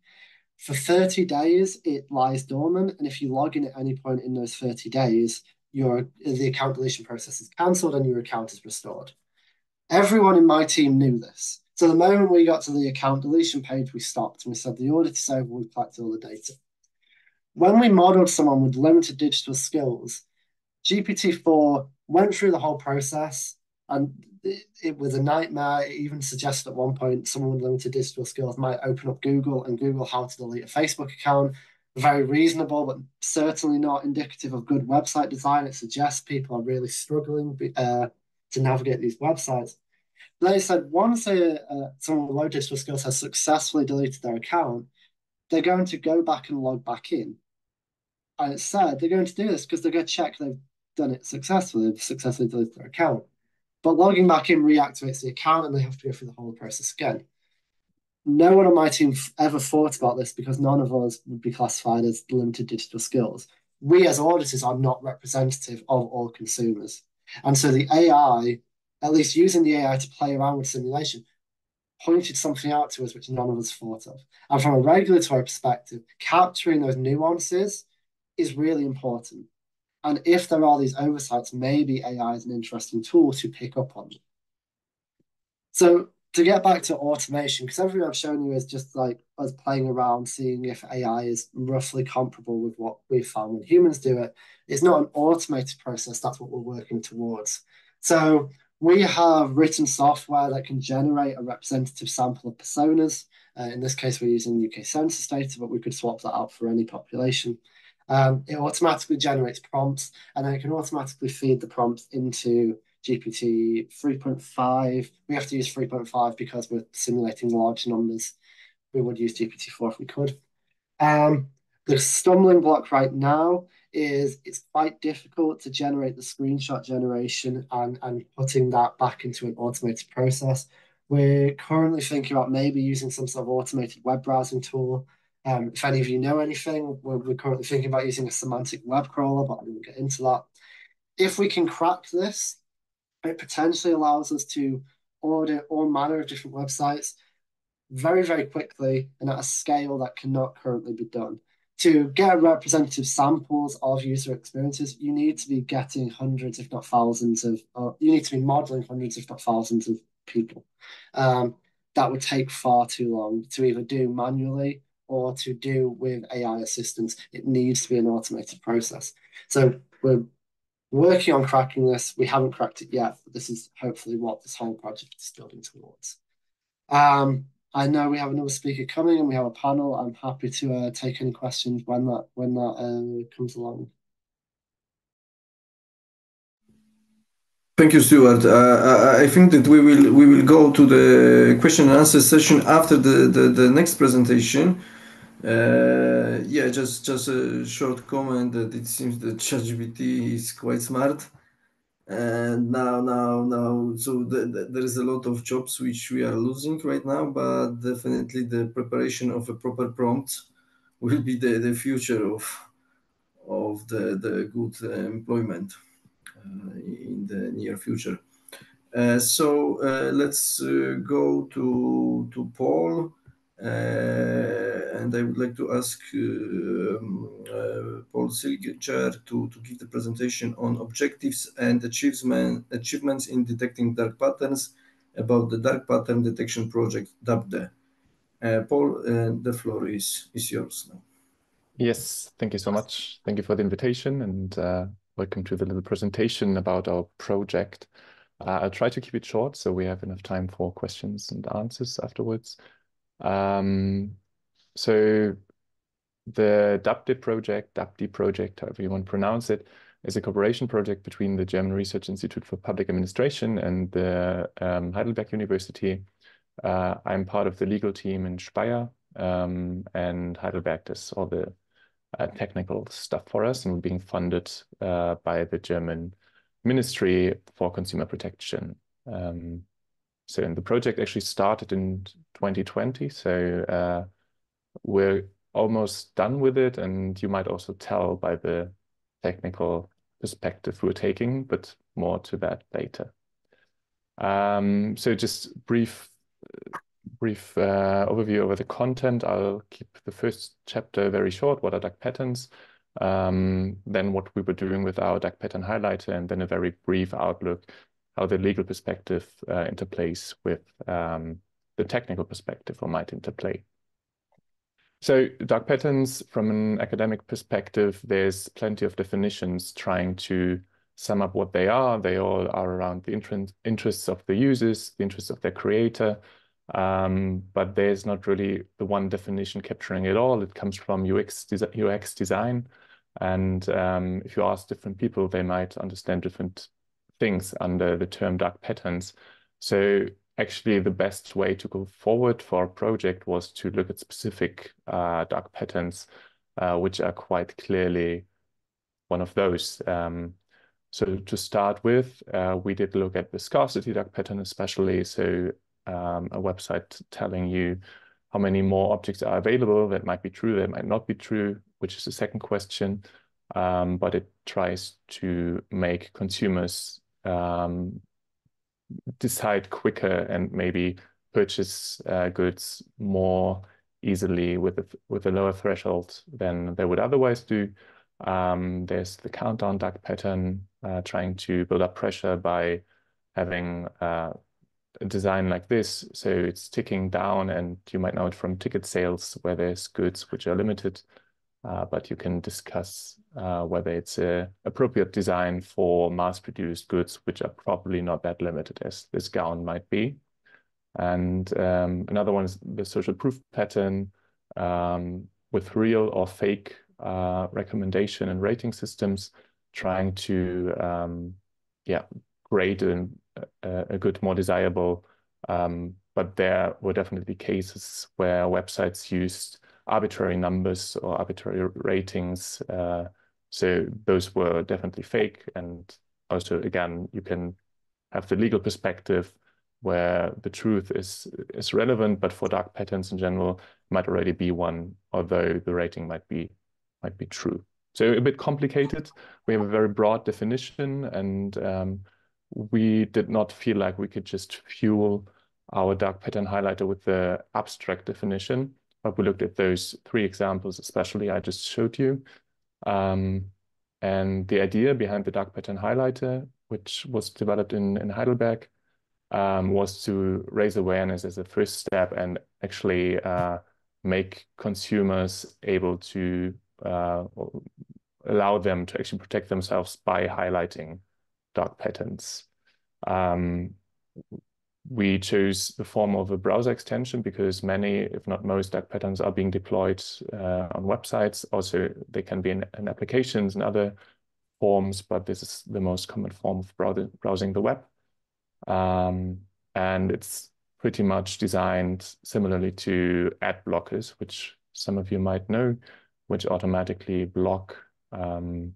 For thirty days, it lies dormant, and if you log in at any point in those thirty days, your the account deletion process is cancelled and your account is restored. Everyone in my team knew this. So the moment we got to the account deletion page, we stopped and we said the audit is over, we've collected all the data. When we modeled someone with limited digital skills, G P T four went through the whole process and it, it was a nightmare. It even suggested at one point someone with limited digital skills might open up Google and Google how to delete a Facebook account. Very reasonable, but certainly not indicative of good website design. It suggests people are really struggling uh, to navigate these websites. They said once they, uh, someone with low digital skills has successfully deleted their account, they're going to go back and log back in. And it said they're going to do this because they're going to check they've done it successfully, they've successfully deleted their account. But logging back in reactivates the account and they have to go through the whole process again. No one on my team ever thought about this because none of us would be classified as limited digital skills. We as auditors are not representative of all consumers. And so the A I, at least using the A I to play around with simulation, pointed something out to us which none of us thought of. And from a regulatory perspective, capturing those nuances is really important. And if there are these oversights, maybe A I is an interesting tool to pick up on. So to get back to automation, because everything I've shown you is just like us playing around, seeing if A I is roughly comparable with what we found when humans do it. It's not an automated process. That's what we're working towards. So we have written software that can generate a representative sample of personas. Uh, in this case, we're using U K census data, but we could swap that out for any population. Um, it automatically generates prompts, and then it can automatically feed the prompts into G P T three point five. We have to use three point five because we're simulating large numbers. We would use G P T four if we could. Um, the stumbling block right now is it's quite difficult to generate the screenshot generation and, and putting that back into an automated process. We're currently thinking about maybe using some sort of automated web browsing tool. Um, if any of you know anything, we're, we're currently thinking about using a semantic web crawler, but I won't get into that. If we can crack this, it potentially allows us to audit all manner of different websites very, very quickly and at a scale that cannot currently be done. To get representative samples of user experiences, you need to be getting hundreds, if not thousands of, or you need to be modeling hundreds, if not thousands of people. Um, that would take far too long to either do manually or to do with A I assistance. It needs to be an automated process. So we're working on cracking this. We haven't cracked it yet, but this is hopefully what this whole project is building towards. Um, I know we have another speaker coming and we have a panel. I'm happy to uh, take any questions when that when that uh, comes along. Thank you, Stuart. Uh, I think that we will we will go to the question and answer session after the the, the next presentation. Uh, yeah, just just a short comment that it seems that ChatGPT is quite smart, and now now now so the, the, there is a lot of jobs which we are losing right now, but definitely the preparation of a proper prompt will be the, the future of of the the good employment uh, in the near future. Uh, so uh, let's uh, go to to Paul. Uh, and I would like to ask uh, um, uh, Paul Siliger to, to give the presentation on objectives and achievement, achievements in detecting dark patterns about the Dark Pattern Detection Project, D A P D. Uh, Paul, uh, the floor is, is yours now. Yes, thank you so much. Thank you for the invitation and uh, welcome to the little presentation about our project. Uh, I'll try to keep it short so we have enough time for questions and answers afterwards. Um, so the D A P D project, D A P D project, however you want to pronounce it, is a cooperation project between the German Research Institute for Public Administration and the um, Heidelberg University. Uh, I'm part of the legal team in Speyer, um, and Heidelberg does all the uh, technical stuff for us, and we're being funded uh, by the German Ministry for Consumer Protection. Um, So and the project actually started in twenty twenty, so uh, we're almost done with it, and you might also tell by the technical perspective we're taking, but more to that later. Um, so just brief, brief uh, overview over the content. I'll keep the first chapter very short, what are dark patterns, um, then what we were doing with our dark pattern highlighter, and then a very brief outlook how the legal perspective uh, interplays with um, the technical perspective or might interplay. So dark patterns, from an academic perspective, there's plenty of definitions trying to sum up what they are. They all are around the interest, interests of the users, the interests of their creator, um, but there's not really the one definition capturing it all. It comes from U X, U X design, and um, if you ask different people, they might understand different things under the term dark patterns. So actually the best way to go forward for our project was to look at specific uh, dark patterns, uh, which are quite clearly one of those. Um, so to start with, uh, we did look at the scarcity dark pattern especially, so um, a website telling you how many more objects are available. That might be true, that might not be true, which is the second question, um, but it tries to make consumers Um, decide quicker and maybe purchase uh, goods more easily with a, with a lower threshold than they would otherwise do. Um, there's the countdown dark pattern, uh, trying to build up pressure by having uh, a design like this. So it's ticking down, and you might know it from ticket sales where there's goods which are limited, uh, but you can discuss Uh, whether it's an appropriate design for mass-produced goods, which are probably not that limited as this gown might be. And um, another one is the social proof pattern, um, with real or fake uh, recommendation and rating systems, trying to um, yeah, grade an, a, a good, more desirable. Um, but there were definitely cases where websites used arbitrary numbers or arbitrary ratings, uh, so those were definitely fake. And also, again, you can have the legal perspective where the truth is, is relevant, but for dark patterns in general, might already be one, although the rating might be, might be true. So a bit complicated. We have a very broad definition, and um, we did not feel like we could just fuel our dark pattern highlighter with the abstract definition, but we looked at those three examples, especially I just showed you. Um, and the idea behind the dark pattern highlighter, which was developed in, in Heidelberg, um, was to raise awareness as a first step and actually uh, make consumers able to uh, allow them to actually protect themselves by highlighting dark patterns. Um, we chose the form of a browser extension because many, if not most, dark patterns are being deployed uh, on websites. Also, they can be in, in applications and other forms, but this is the most common form of browser, browsing the web. Um, and it's pretty much designed similarly to ad blockers, which some of you might know, which automatically block um,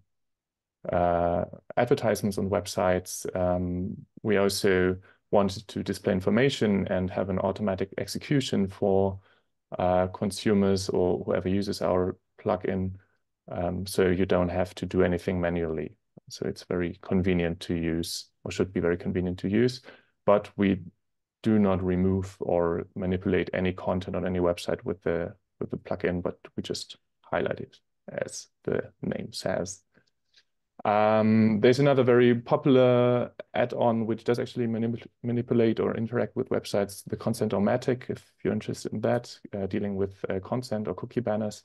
uh, advertisements on websites. Um, we also wanted to display information and have an automatic execution for uh, consumers or whoever uses our plugin, um, so you don't have to do anything manually. So it's very convenient to use, or should be very convenient to use, but we do not remove or manipulate any content on any website with the, with the plugin, but we just highlight it, as the name says. Um, there's another very popular add-on which does actually manip manipulate or interact with websites, the consent-o-matic, if you're interested in that, uh, dealing with uh, consent or cookie banners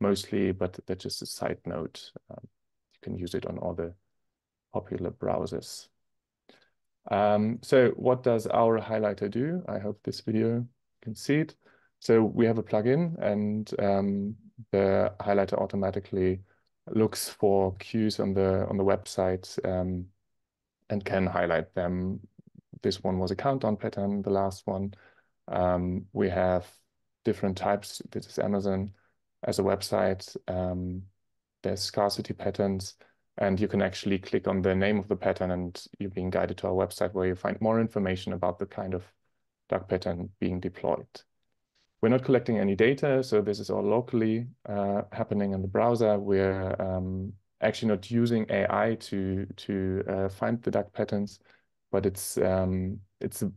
mostly, but that's just a side note. Um, you can use it on all the popular browsers. Um, so what does our highlighter do? I hope this video can see it. So we have a plugin, and um, the highlighter automatically looks for cues on the on the website um, and can highlight them. This one was a countdown pattern, the last one. Um, we have different types. This is Amazon as a website. Um, there's scarcity patterns, and you can actually click on the name of the pattern and you're being guided to our website where you find more information about the kind of dark pattern being deployed. We're not collecting any data, so this is all locally uh, happening in the browser. We're um, actually not using A I to to uh, find the dark patterns, but it's um, it's a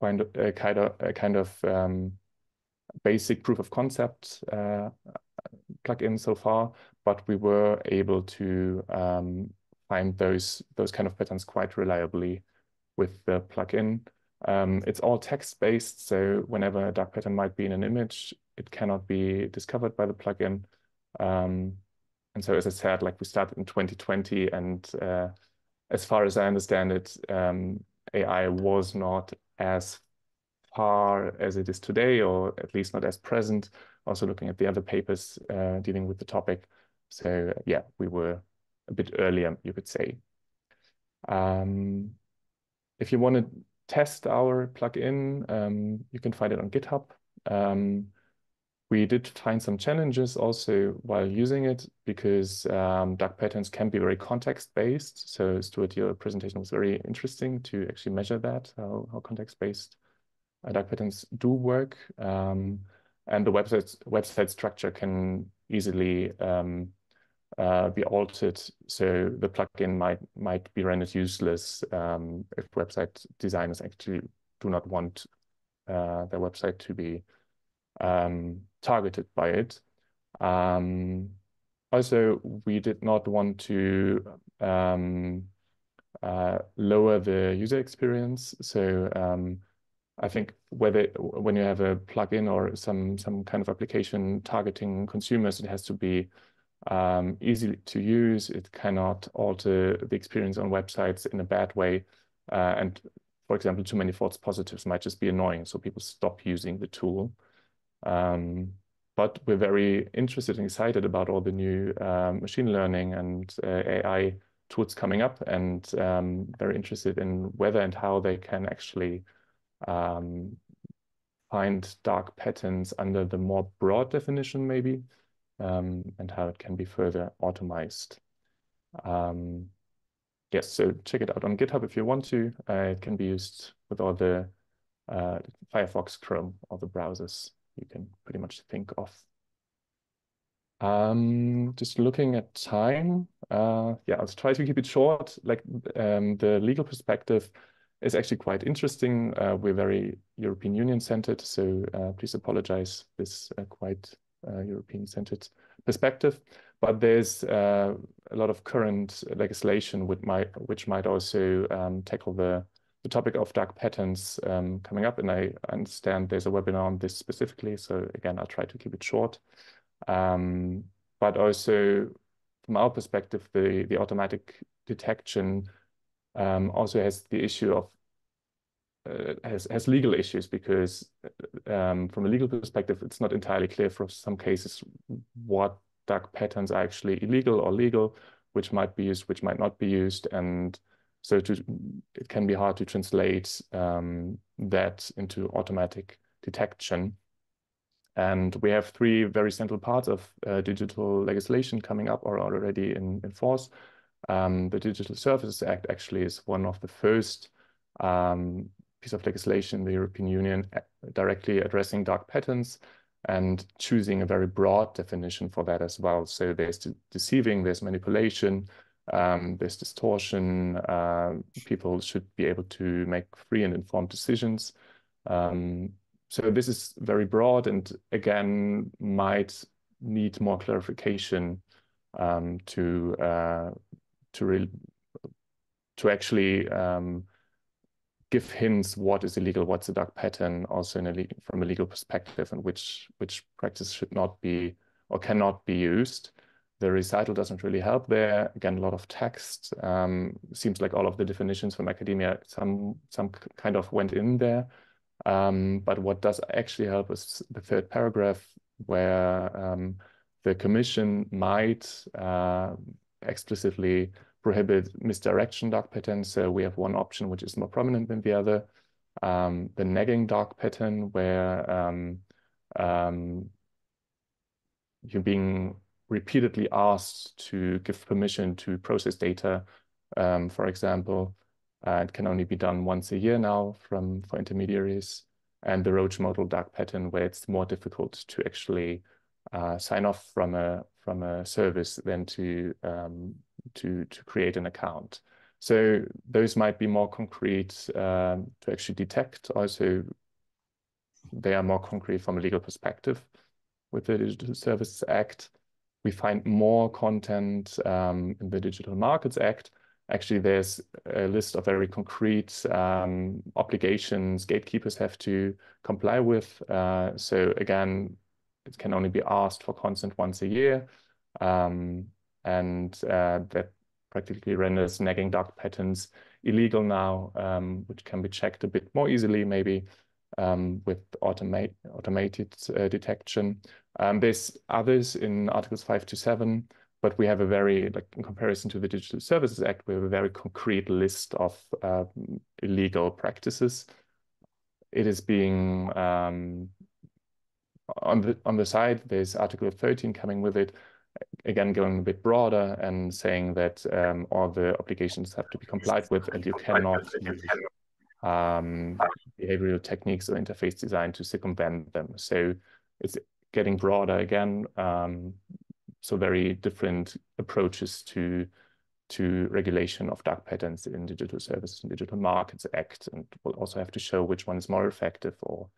kind of a kind of, a kind of um, basic proof of concept uh, plugin so far. But we were able to um, find those those kind of patterns quite reliably with the plugin. Um, it's all text-based, so whenever a dark pattern might be in an image, it cannot be discovered by the plugin. Um, and so, as I said, like we started in twenty twenty, and uh, as far as I understand it, um, A I was not as far as it is today, or at least not as present. Also looking at the other papers uh, dealing with the topic. So yeah, we were a bit earlier, you could say. Um, if you want to test our plugin, um, you can find it on GitHub. Um, we did find some challenges also while using it, because um, dark patterns can be very context-based. So Stuart, your presentation was very interesting to actually measure that, how, how context-based uh, dark patterns do work. Um, and the website's, website structure can easily um, Uh, be altered, so the plugin might might be rendered useless um, if website designers actually do not want uh, their website to be um, targeted by it. Um, also, we did not want to um, uh, lower the user experience. So um, I think whether when you have a plugin or some some kind of application targeting consumers, it has to be Um, easy to use. It cannot alter the experience on websites in a bad way. Uh, and for example, too many false positives might just be annoying, so people stop using the tool. Um, but we're very interested and excited about all the new uh, machine learning and uh, A I tools coming up, and um, very interested in whether and how they can actually um, find dark patterns under the more broad definition, maybe. Um, and how it can be further automized. Um, yes, so check it out on GitHub if you want to. Uh, it can be used with all the uh, Firefox, Chrome, all the browsers you can pretty much think of. Um, just looking at time, uh, yeah, I'll try to keep it short. Like um, the legal perspective is actually quite interesting. Uh, we're very European Union centered, so uh, please apologize this uh, quite uh, European centered perspective. But there's uh, a lot of current legislation which might which might also um, tackle the the topic of dark patents um, coming up. And I understand there's a webinar on this specifically. So again, I'll try to keep it short. Um, but also from our perspective, the, the automatic detection um, also has the issue of, uh, has, has legal issues because um, from a legal perspective, it's not entirely clear for some cases what dark patterns are actually illegal or legal, which might be used, which might not be used. And so to, it can be hard to translate um, that into automatic detection. And we have three very central parts of uh, digital legislation coming up or already in, in force. Um, the Digital Services Act actually is one of the first um, piece of legislation in the European Union directly addressing dark patterns and choosing a very broad definition for that as well. So there's de deceiving, there's manipulation, um, there's distortion. Uh, people should be able to make free and informed decisions. Um, So this is very broad and again, might need more clarification um, to, uh, to, re to actually um, give hints what is illegal, what's a dark pattern also in a from a legal perspective and which, which practice should not be or cannot be used. The recital doesn't really help there. Again, a lot of text. Um, seems like all of the definitions from academia, some, some kind of went in there. Um, but what does actually help is the third paragraph where um, the Commission might uh, explicitly prohibit misdirection dark patterns. So we have one option which is more prominent than the other. Um, the nagging dark pattern where um, um, you're being repeatedly asked to give permission to process data, um, for example. Uh, it can only be done once a year now from for intermediaries, and the Roach model dark pattern where it's more difficult to actually uh, sign off from a from a service than to um, to to create an account. So those might be more concrete um, to actually detect. Also, they are more concrete from a legal perspective. With the Digital Services Act, we find more content um, in the Digital Markets Act. Actually, there's a list of very concrete um, obligations gatekeepers have to comply with. Uh, so again, it can only be asked for consent once a year. Um, and uh, that practically renders nagging dark patterns illegal now, um, which can be checked a bit more easily maybe um, with automate, automated uh, detection. Um, there's others in Articles five to seven. But we have a very, like in comparison to the Digital Services Act, we have a very concrete list of uh, illegal practices. It is being, um, on the on the side, there's Article thirteen coming with it, again, going a bit broader and saying that um, all the obligations have to be complied with and you cannot use um, behavioral techniques or interface design to circumvent them. So it's getting broader again. Um, So very different approaches to, to regulation of dark patterns in Digital Services and Digital Markets Act. And we'll also have to show which one is more effective or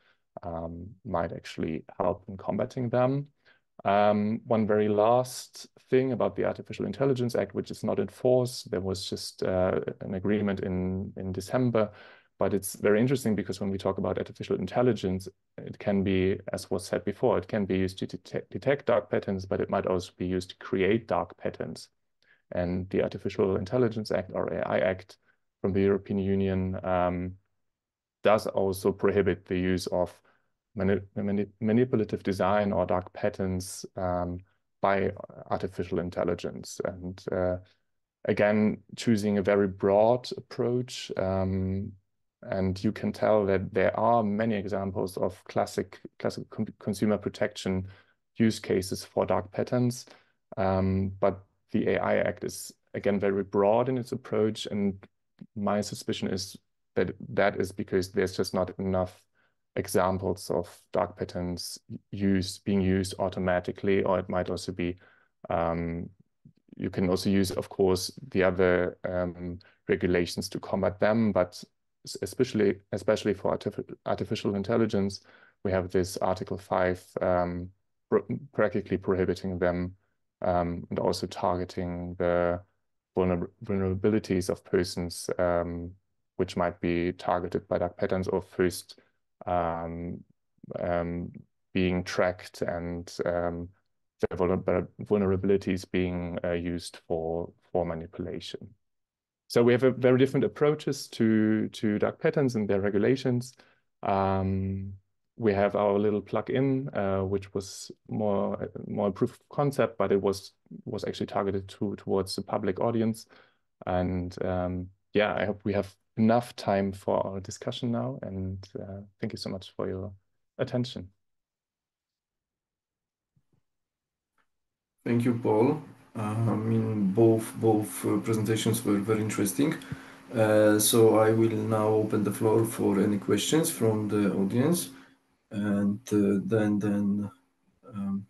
um, might actually help in combating them. Um, one very last thing about the Artificial Intelligence Act, which is not in force. There was just uh, an agreement in, in December, but it's very interesting because when we talk about artificial intelligence, it can be, as was said before, it can be used to det- detect dark patterns, but it might also be used to create dark patterns. And the Artificial Intelligence Act or A I Act from the European Union um, does also prohibit the use of mani- mani- manipulative design or dark patterns um, by artificial intelligence. And uh, again, choosing a very broad approach, um, and you can tell that there are many examples of classic, classic consumer protection use cases for dark patterns. Um, but the A I Act is again, very broad in its approach. And my suspicion is that that is because there's just not enough examples of dark patterns used, being used automatically, or it might also be, um, you can also use, of course, the other um, regulations to combat them, but especially especially for artific artificial intelligence, we have this Article five um, pr practically prohibiting them um, and also targeting the vulner vulnerabilities of persons um, which might be targeted by dark patterns or first um, um, being tracked and um, the vulner vulnerabilities being uh, used for, for manipulation. So we have a very different approaches to, to dark patterns and their regulations. Um, we have our little plug-in, uh, which was more more a proof of concept, but it was was actually targeted to, towards the public audience. And um, yeah, I hope we have enough time for our discussion now. And uh, thank you so much for your attention. Thank you, Paul. I mean, both both uh, presentations were very interesting. Uh, so I will now open the floor for any questions from the audience, and uh, then then. Um,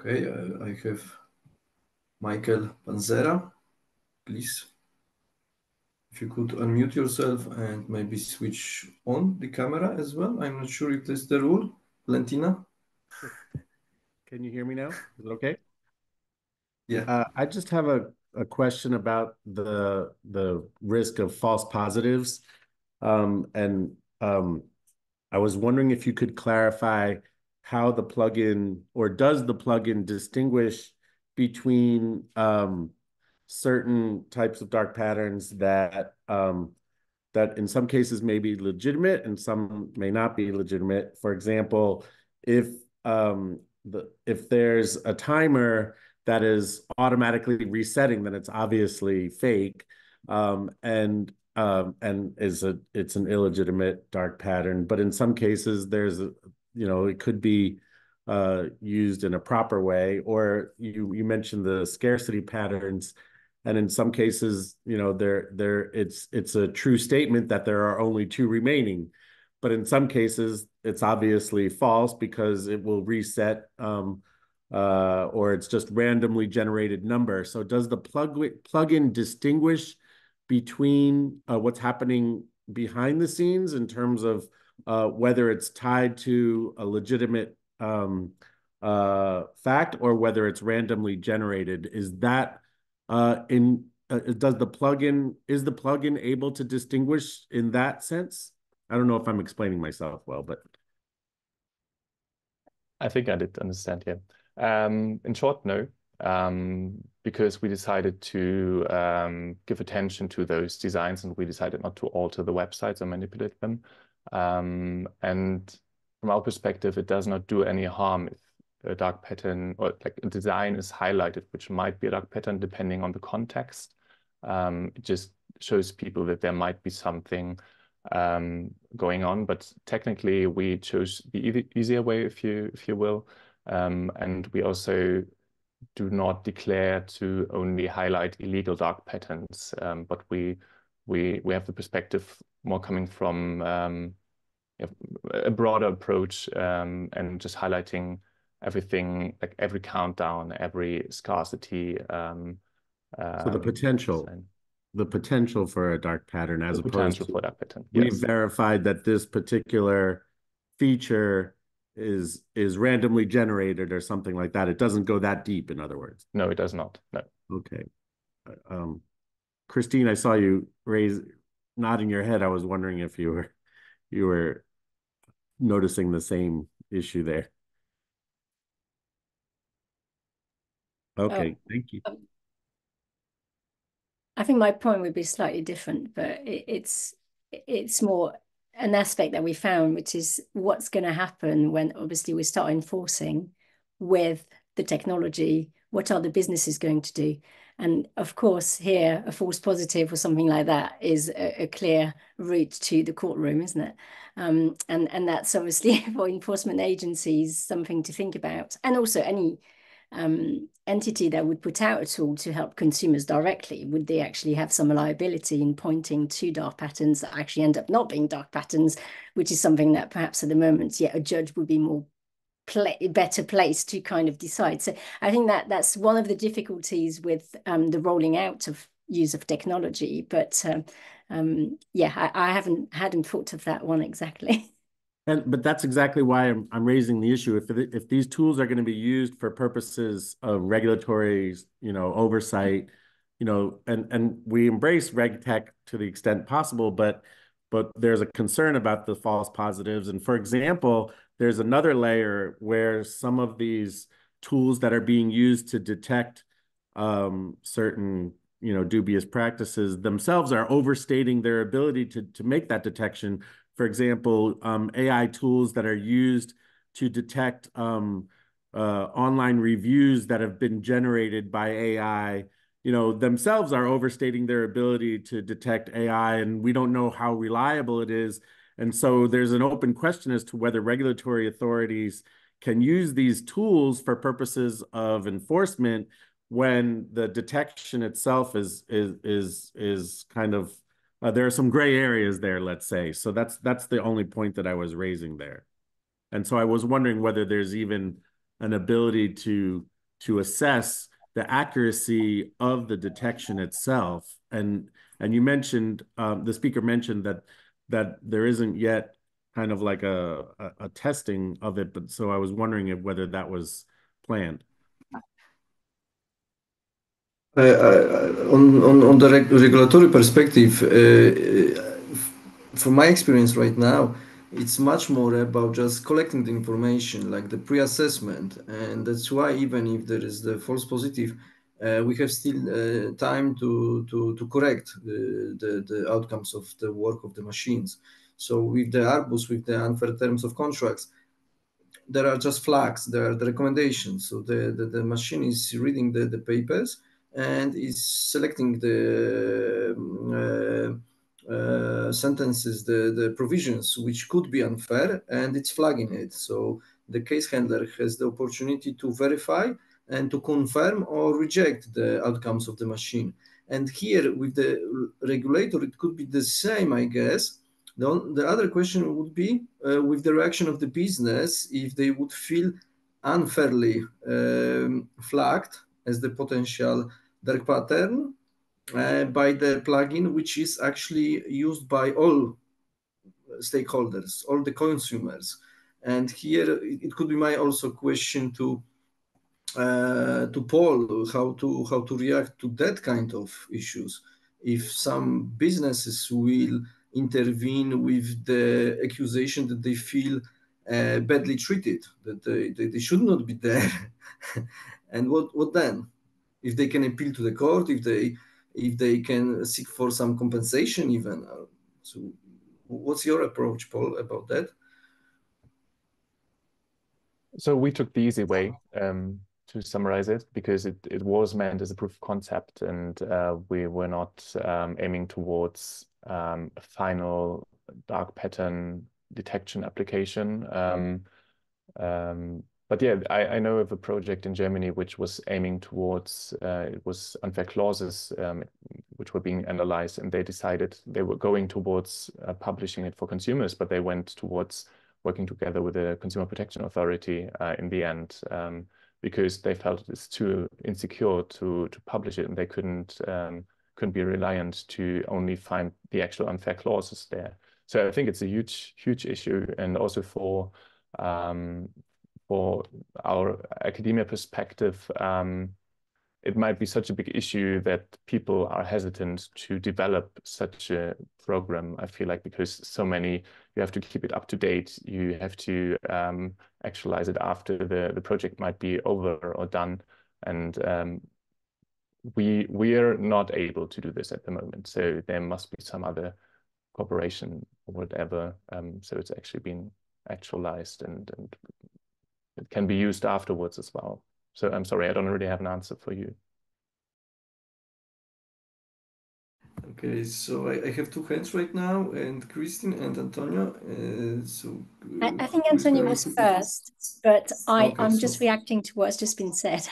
okay, I, I have Michael Panzera. Please, if you could unmute yourself and maybe switch on the camera as well. I'm not sure if that's the rule, Valentina. Can you hear me now? Is it okay? Yeah, uh, I just have a, a question about the the risk of false positives, um, and um, I was wondering if you could clarify how the plugin, or does the plugin distinguish between um, certain types of dark patterns that um, that in some cases may be legitimate and some may not be legitimate. For example, if um, the if there's a timer that is automatically resetting, then it's obviously fake, um, and um, and is a it's an illegitimate dark pattern. But in some cases, there's a, you know it could be uh, used in a proper way. Or you you mentioned the scarcity patterns, and in some cases, you know there there it's it's a true statement that there are only two remaining, but in some cases it's obviously false because it will reset. Um, Uh, or it's just randomly generated number. So does the plug plugin distinguish between uh, what's happening behind the scenes in terms of uh, whether it's tied to a legitimate um, uh, fact or whether it's randomly generated? Is that uh, in uh, does the plugin is the plugin able to distinguish in that sense? I don't know if I'm explaining myself well, but I think I did understand. Yeah. Um, in short, no, um, because we decided to um, give attention to those designs, and we decided not to alter the websites or manipulate them. Um, and from our perspective, it does not do any harm if a dark pattern or like a design is highlighted, which might be a dark pattern depending on the context. Um, it just shows people that there might be something um, going on. But technically, we chose the e- easier way, if you if you will. Um, and we also do not declare to only highlight illegal dark patterns, um, but we we we have the perspective more coming from um, a broader approach um, and just highlighting everything, like every countdown, every scarcity. Um, uh, so the potential, and the potential for a dark pattern, as opposed to for that pattern. Yes. We've verified that this particular feature is is randomly generated or something like that. It doesn't go that deep, in other words. No, it does not. No. Okay. Um, Christine, I saw you raise nodding your head. I was wondering if you were you were noticing the same issue there. Okay, um, thank you. Um, I think my point would be slightly different, but it, it's it's more an aspect that we found, which is what's going to happen when obviously we start enforcing with the technology. What are the businesses going to do? And of course here a false positive or something like that is a, a clear route to the courtroom, isn't it? Um, and, and that's obviously for enforcement agencies something to think about, and also any um, entity that would put out a tool to help consumers directly, would they actually have some liability in pointing to dark patterns that actually end up not being dark patterns, which is something that perhaps at the moment, yeah, a judge would be more Play, better place to kind of decide. So I think that that's one of the difficulties with um, the rolling out of use of technology. But um, um, yeah, I, I haven't hadn't thought of that one exactly. And but that's exactly why I'm I'm raising the issue. If if these tools are going to be used for purposes of regulatory, you know, oversight, you know, and and we embrace reg tech to the extent possible, but but there's a concern about the false positives. And for example, there's another layer where some of these tools that are being used to detect um, certain, you know, dubious practices themselves are overstating their ability to, to make that detection. For example, um, A I tools that are used to detect um, uh, online reviews that have been generated by A I, you know, themselves are overstating their ability to detect A I, and we don't know how reliable it is. And so there's an open question as to whether regulatory authorities can use these tools for purposes of enforcement when the detection itself is is is is kind of uh, there are some gray areas there, let's say. So that's that's the only point that I was raising there. And so I was wondering whether there's even an ability to to assess the accuracy of the detection itself. And and you mentioned um, the speaker mentioned that. that there isn't yet kind of like a, a, a testing of it, but so I was wondering if whether that was planned. Uh, uh, on, on, on the reg regulatory perspective, uh, from my experience right now, it's much more about just collecting the information, like the pre-assessment. And that's why even if there is the false positive, Uh, we have still uh, time to, to, to correct the, the, the outcomes of the work of the machines. So with the Arbus, with the unfair terms of contracts, there are just flags, there are the recommendations. So the, the, the machine is reading the, the papers and is selecting the uh, uh, sentences, the, the provisions, which could be unfair, and it's flagging it. So the case handler has the opportunity to verify and to confirm or reject the outcomes of the machine. And here with the regulator, it could be the same, I guess. The, the other question would be uh, with the reaction of the business, if they would feel unfairly um, flagged as the potential dark pattern uh, by the plugin, which is actually used by all stakeholders, all the consumers. And here it could be my also question to Uh, to Paul, how to how to react to that kind of issues. If some businesses will intervene with the accusation that they feel uh, badly treated, that they, they, they should not be there, and what what then? If they can appeal to the court, if they if they can seek for some compensation even. So, what's your approach, Paul, about that? So we took the easy way. Um... to summarize it, because it, it was meant as a proof of concept, and uh, we were not um, aiming towards um, a final dark pattern detection application. Um, um, but yeah, I, I know of a project in Germany which was aiming towards, uh, it was unfair clauses um, which were being analyzed, and they decided they were going towards uh, publishing it for consumers, but they went towards working together with the Consumer Protection Authority uh, in the end. Um, because they felt it's too insecure to, to publish it, and they couldn't um, couldn't be reliant to only find the actual unfair clauses there. So I think it's a huge, huge issue. And also for, um, for our academia perspective, um, it might be such a big issue that people are hesitant to develop such a program, I feel like, because so many, you have to keep it up to date. You have to um, actualize it after the, the project might be over or done. And um, we, we are not able to do this at the moment. So there must be some other cooperation or whatever. Um, so it's actually been actualized, and, and it can be used afterwards as well. So I'm sorry, I don't really have an answer for you. Okay, so I, I have two hands right now, and Christine and Antonio. Uh, so I, I think Antonio was first, but I, okay, I'm so. just reacting to what's just been said.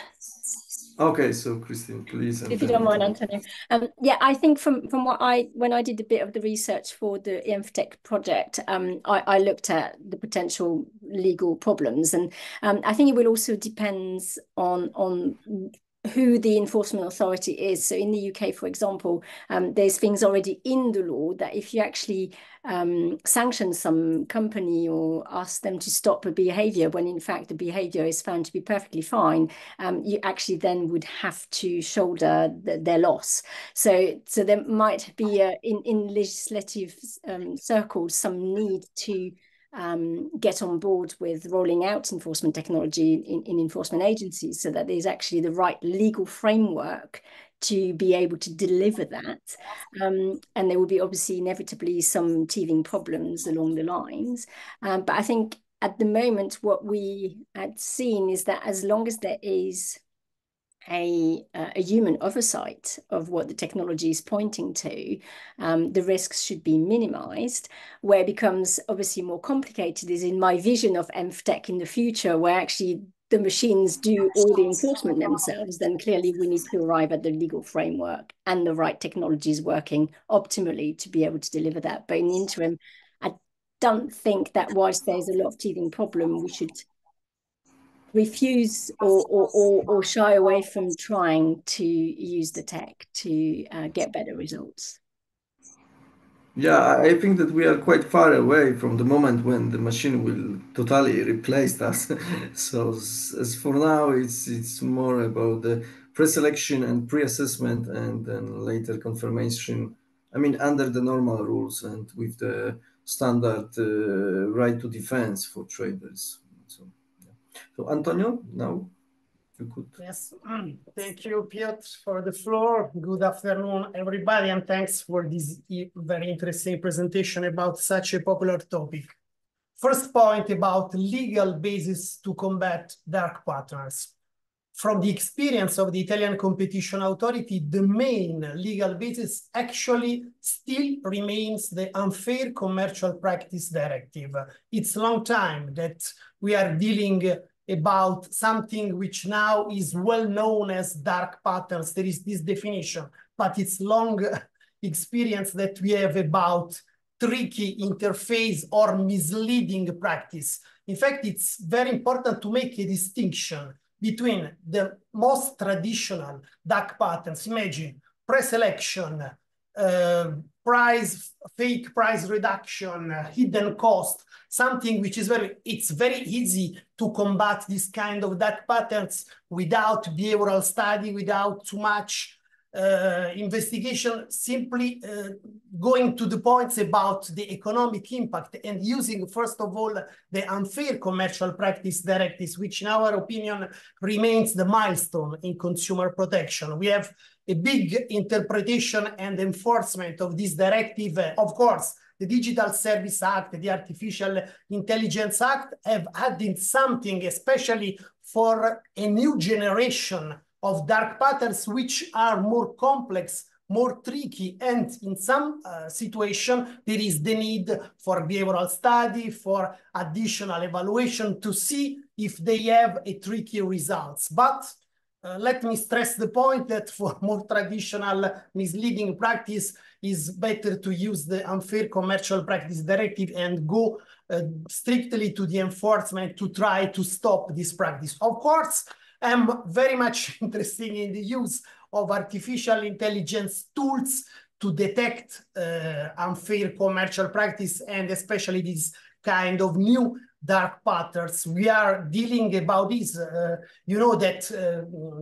Okay, so Christine, please. If you don't mind, Antonio. Um, yeah, I think from from what I when I did a bit of the research for the EmTech project, um, I, I looked at the potential legal problems, and um, I think it will also depends on on. who the enforcement authority is. So in the U K, for example, um, there's things already in the law that if you actually um, sanction some company or ask them to stop a behaviour when in fact the behaviour is found to be perfectly fine, um, you actually then would have to shoulder the, their loss. So so there might be a, in, in legislative um, circles some need to Um, get on board with rolling out enforcement technology in, in enforcement agencies so that there's actually the right legal framework to be able to deliver that. Um, and there will be obviously inevitably some teething problems along the lines. Um, but I think at the moment, what we had seen is that as long as there is A, uh, a human oversight of what the technology is pointing to, um, the risks should be minimized. Where it becomes obviously more complicated is in my vision of EmTech in the future, where actually the machines do all the enforcement themselves, then clearly we need to arrive at the legal framework and the right technologies working optimally to be able to deliver that. But in the interim, I don't think that whilst there's a lot of teething problem, we should refuse or, or, or, or shy away from trying to use the tech to uh, get better results. Yeah, I think that we are quite far away from the moment when the machine will totally replace us. So as for now, it's, it's more about the pre-selection and pre-assessment and then later confirmation. I mean, under the normal rules and with the standard uh, right to defense for traders. So. So Antonio, now you could. Yes, thank you, Piotr, for the floor. Good afternoon, everybody, and thanks for this very interesting presentation about such a popular topic. First point about legal basis to combat dark patterns. From the experience of the Italian Competition Authority, the main legal basis actually still remains the Unfair Commercial Practice Directive. It's a long time that we are dealing about something which now is well known as dark patterns. There is this definition, but it's long experience that we have about tricky interface or misleading practice. In fact, it's very important to make a distinction between the most traditional dark patterns. Imagine pre-selection, uh, price, fake price reduction, uh, hidden cost, something which is very, it's very easy to combat this kind of dark patterns without behavioral study, without too much uh, investigation, simply uh, going to the points about the economic impact and using, first of all, the Unfair Commercial Practice Directive, which in our opinion remains the milestone in consumer protection. We have a big interpretation and enforcement of this directive. Of course, the Digital Services Act, the Artificial Intelligence Act have added something, especially for a new generation of dark patterns, which are more complex, more tricky, and in some uh, situation, there is the need for behavioral study, for additional evaluation to see if they have a tricky results. But uh, let me stress the point that for more traditional misleading practice, is better to use the Unfair Commercial Practice Directive and go uh, strictly to the enforcement to try to stop this practice. Of course, I'm very much interested in the use of artificial intelligence tools to detect uh, unfair commercial practice and especially this kind of new dark patterns. We are dealing about this. Uh, you know that uh,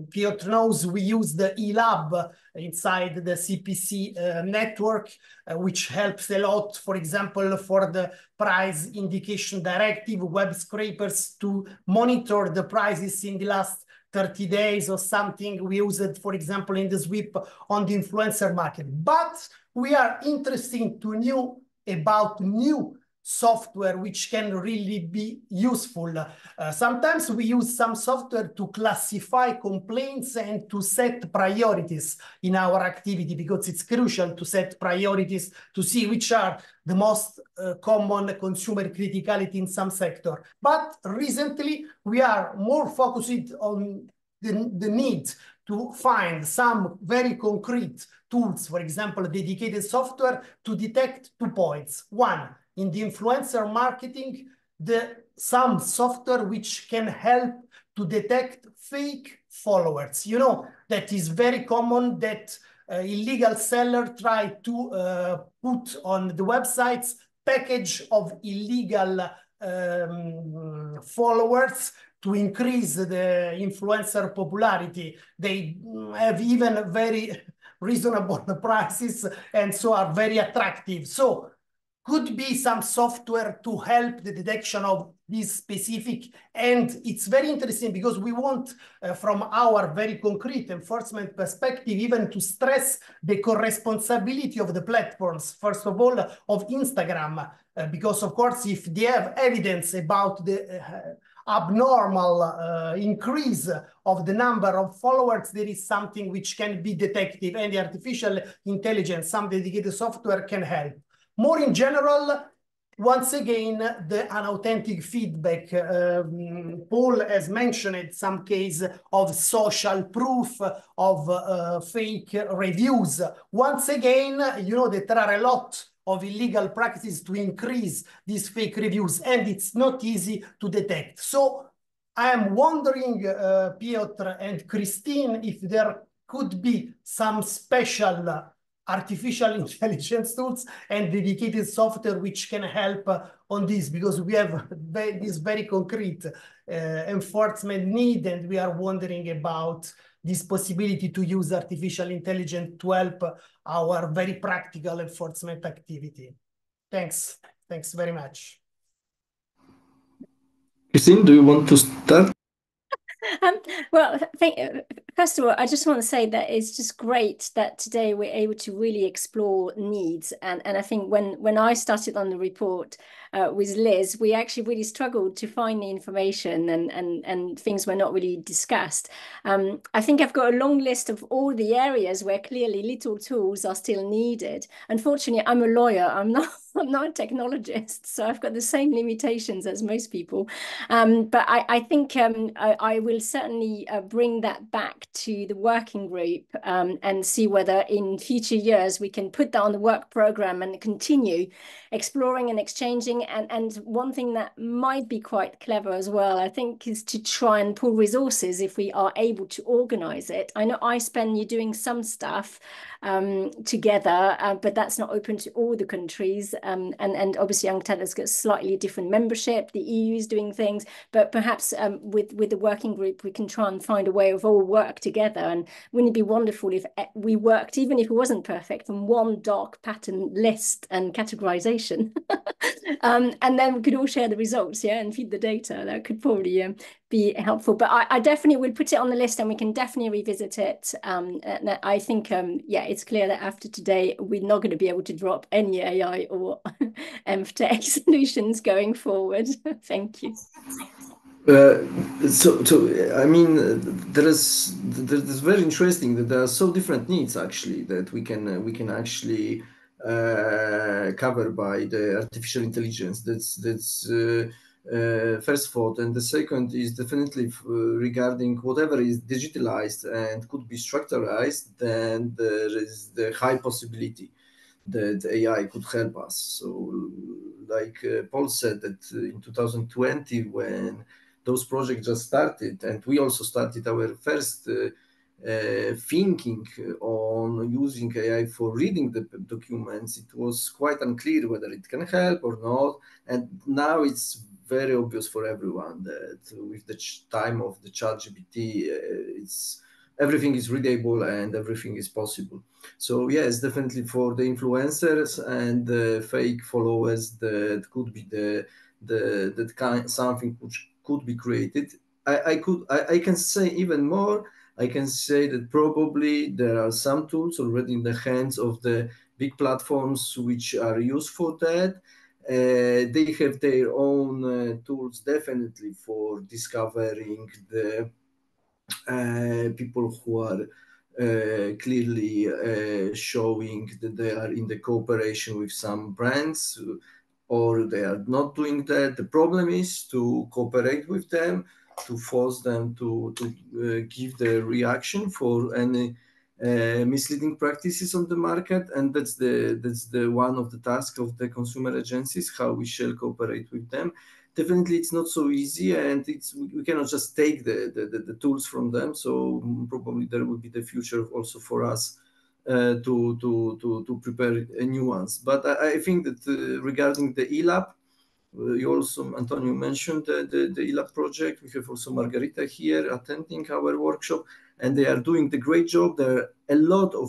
Piotr knows we use the eLab inside the C P C uh, network, uh, which helps a lot, for example, for the price indication directive, web scrapers to monitor the prices in the last thirty days or something. We use it, for example, in the sweep on the influencer market. But we are interested to know about new software which can really be useful. Uh, sometimes we use some software to classify complaints and to set priorities in our activity, because it's crucial to set priorities to see which are the most uh, common consumer criticality in some sector. But recently we are more focused on the, the need to find some very concrete tools, for example, dedicated software to detect two points. One, in the influencer marketing, the, some software which can help to detect fake followers. You know, that is very common, that uh, illegal seller try to uh, put on the websites package of illegal um, followers to increase the influencer popularity. They have even very reasonable prices and so are very attractive. So, could be some software to help the detection of this specific. And it's very interesting because we want, uh, from our very concrete enforcement perspective, even to stress the co-responsibility of the platforms, first of all, of Instagram, uh, because of course, if they have evidence about the uh, abnormal uh, increase of the number of followers, there is something which can be detected, and the artificial intelligence, some dedicated software can help. More in general, once again, the unauthentic feedback. Um, Paul has mentioned some case of social proof, of uh, fake reviews. Once again, you know that there are a lot of illegal practices to increase these fake reviews, and it's not easy to detect. So I am wondering, uh, Piotr and Christine, if there could be some special uh, artificial intelligence tools and dedicated software which can help uh, on this, because we have very, this very concrete uh, enforcement need, and we are wondering about this possibility to use artificial intelligence to help uh, our very practical enforcement activity. Thanks. Thanks very much. Christine, do you want to start? Um, well, thank, first of all, I just want to say that it's just great that today we're able to really explore needs. And, and I think when, when I started on the report uh, with Liz, we actually really struggled to find the information, and, and, and things were not really discussed. Um, I think I've got a long list of all the areas where clearly little tools are still needed. Unfortunately, I'm a lawyer. I'm not... I'm not a technologist, so I've got the same limitations as most people. Um, but I, I think um, I, I will certainly uh, bring that back to the working group um, and see whether in future years we can put that on the work program and continue exploring and exchanging. And, and one thing that might be quite clever as well, I think, is to try and pool resources if we are able to organize it. I know I spend you doing some stuff um, together, uh, but that's not open to all the countries. Um, and, and obviously UNCTAD has got slightly different membership, the E U is doing things, but perhaps um, with, with the working group we can try and find a way of all work together. And wouldn't it be wonderful if we worked, even if it wasn't perfect, on one dark pattern list and categorization? um, and then we could all share the results, yeah, and feed the data. That could probably um, be helpful. But I, I definitely will put it on the list, and we can definitely revisit it. Um, and I think, um, yeah, it's clear that after today, we're not going to be able to drop any A I or EmTech solutions going forward. Thank you. Uh, so, so I mean, there is there is very interesting that there are so different needs actually that we can uh, we can actually uh, cover by the artificial intelligence. That's that's uh, uh, first thought, and the second is definitely uh, regarding whatever is digitalized and could be structurized. Then there is the high possibility that A I could help us. So like uh, Paul said, that uh, in two thousand twenty, when those projects just started, and we also started our first uh, uh, thinking on using A I for reading the documents, it was quite unclear whether it can help or not. And now it's very obvious for everyone that with the time of the ChatGPT, uh, it's everything is readable and everything is possible. So yes, definitely for the influencers and the fake followers, that could be the the that kind something which could be created. I, I could I, I can say even more. I can say that probably there are some tools already in the hands of the big platforms which are used for that. Uh, they have their own uh, tools, definitely, for discovering the uh, people who are uh, clearly uh, showing that they are in the cooperation with some brands, or they are not doing that. The problem is to cooperate with them, to force them to, to uh, give the reaction for any uh, misleading practices on the market. And that's the that's the one of the tasks of the consumer agencies, how we shall cooperate with them. Definitely, it's not so easy, and it's we cannot just take the, the, the, the tools from them. So probably there will be the future also for us uh, to, to, to, to prepare a new ones. But I, I think that uh, regarding the e-lab, you also, Antonio, mentioned the, the, the e-lab project. We have also Margarita here attending our workshop, and they are doing the great job. There are a lot of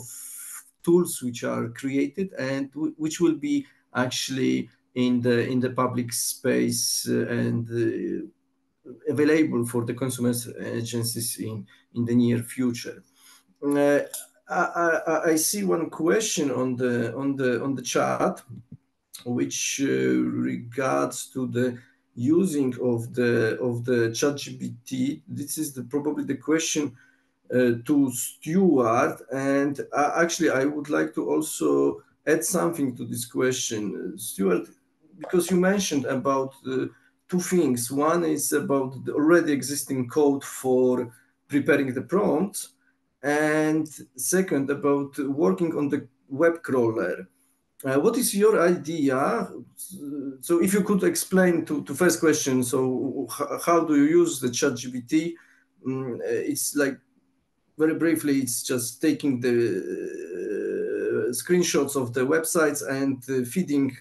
tools which are created and which will be actually in the in the public space and uh, available for the consumer agencies in, in the near future. Uh, I, I, I see one question on the on the on the chat, which uh, regards to the using of the of the ChatGPT. This is the, probably the question uh, to Stuart, and uh, actually I would like to also add something to this question, uh, Stuart, because you mentioned about uh, two things. One is about the already existing code for preparing the prompt, and second about working on the web crawler. Uh, what is your idea? So if you could explain to the first question, so how do you use the ChatGPT? Mm, it's like, very briefly, it's just taking the uh, screenshots of the websites and uh, feeding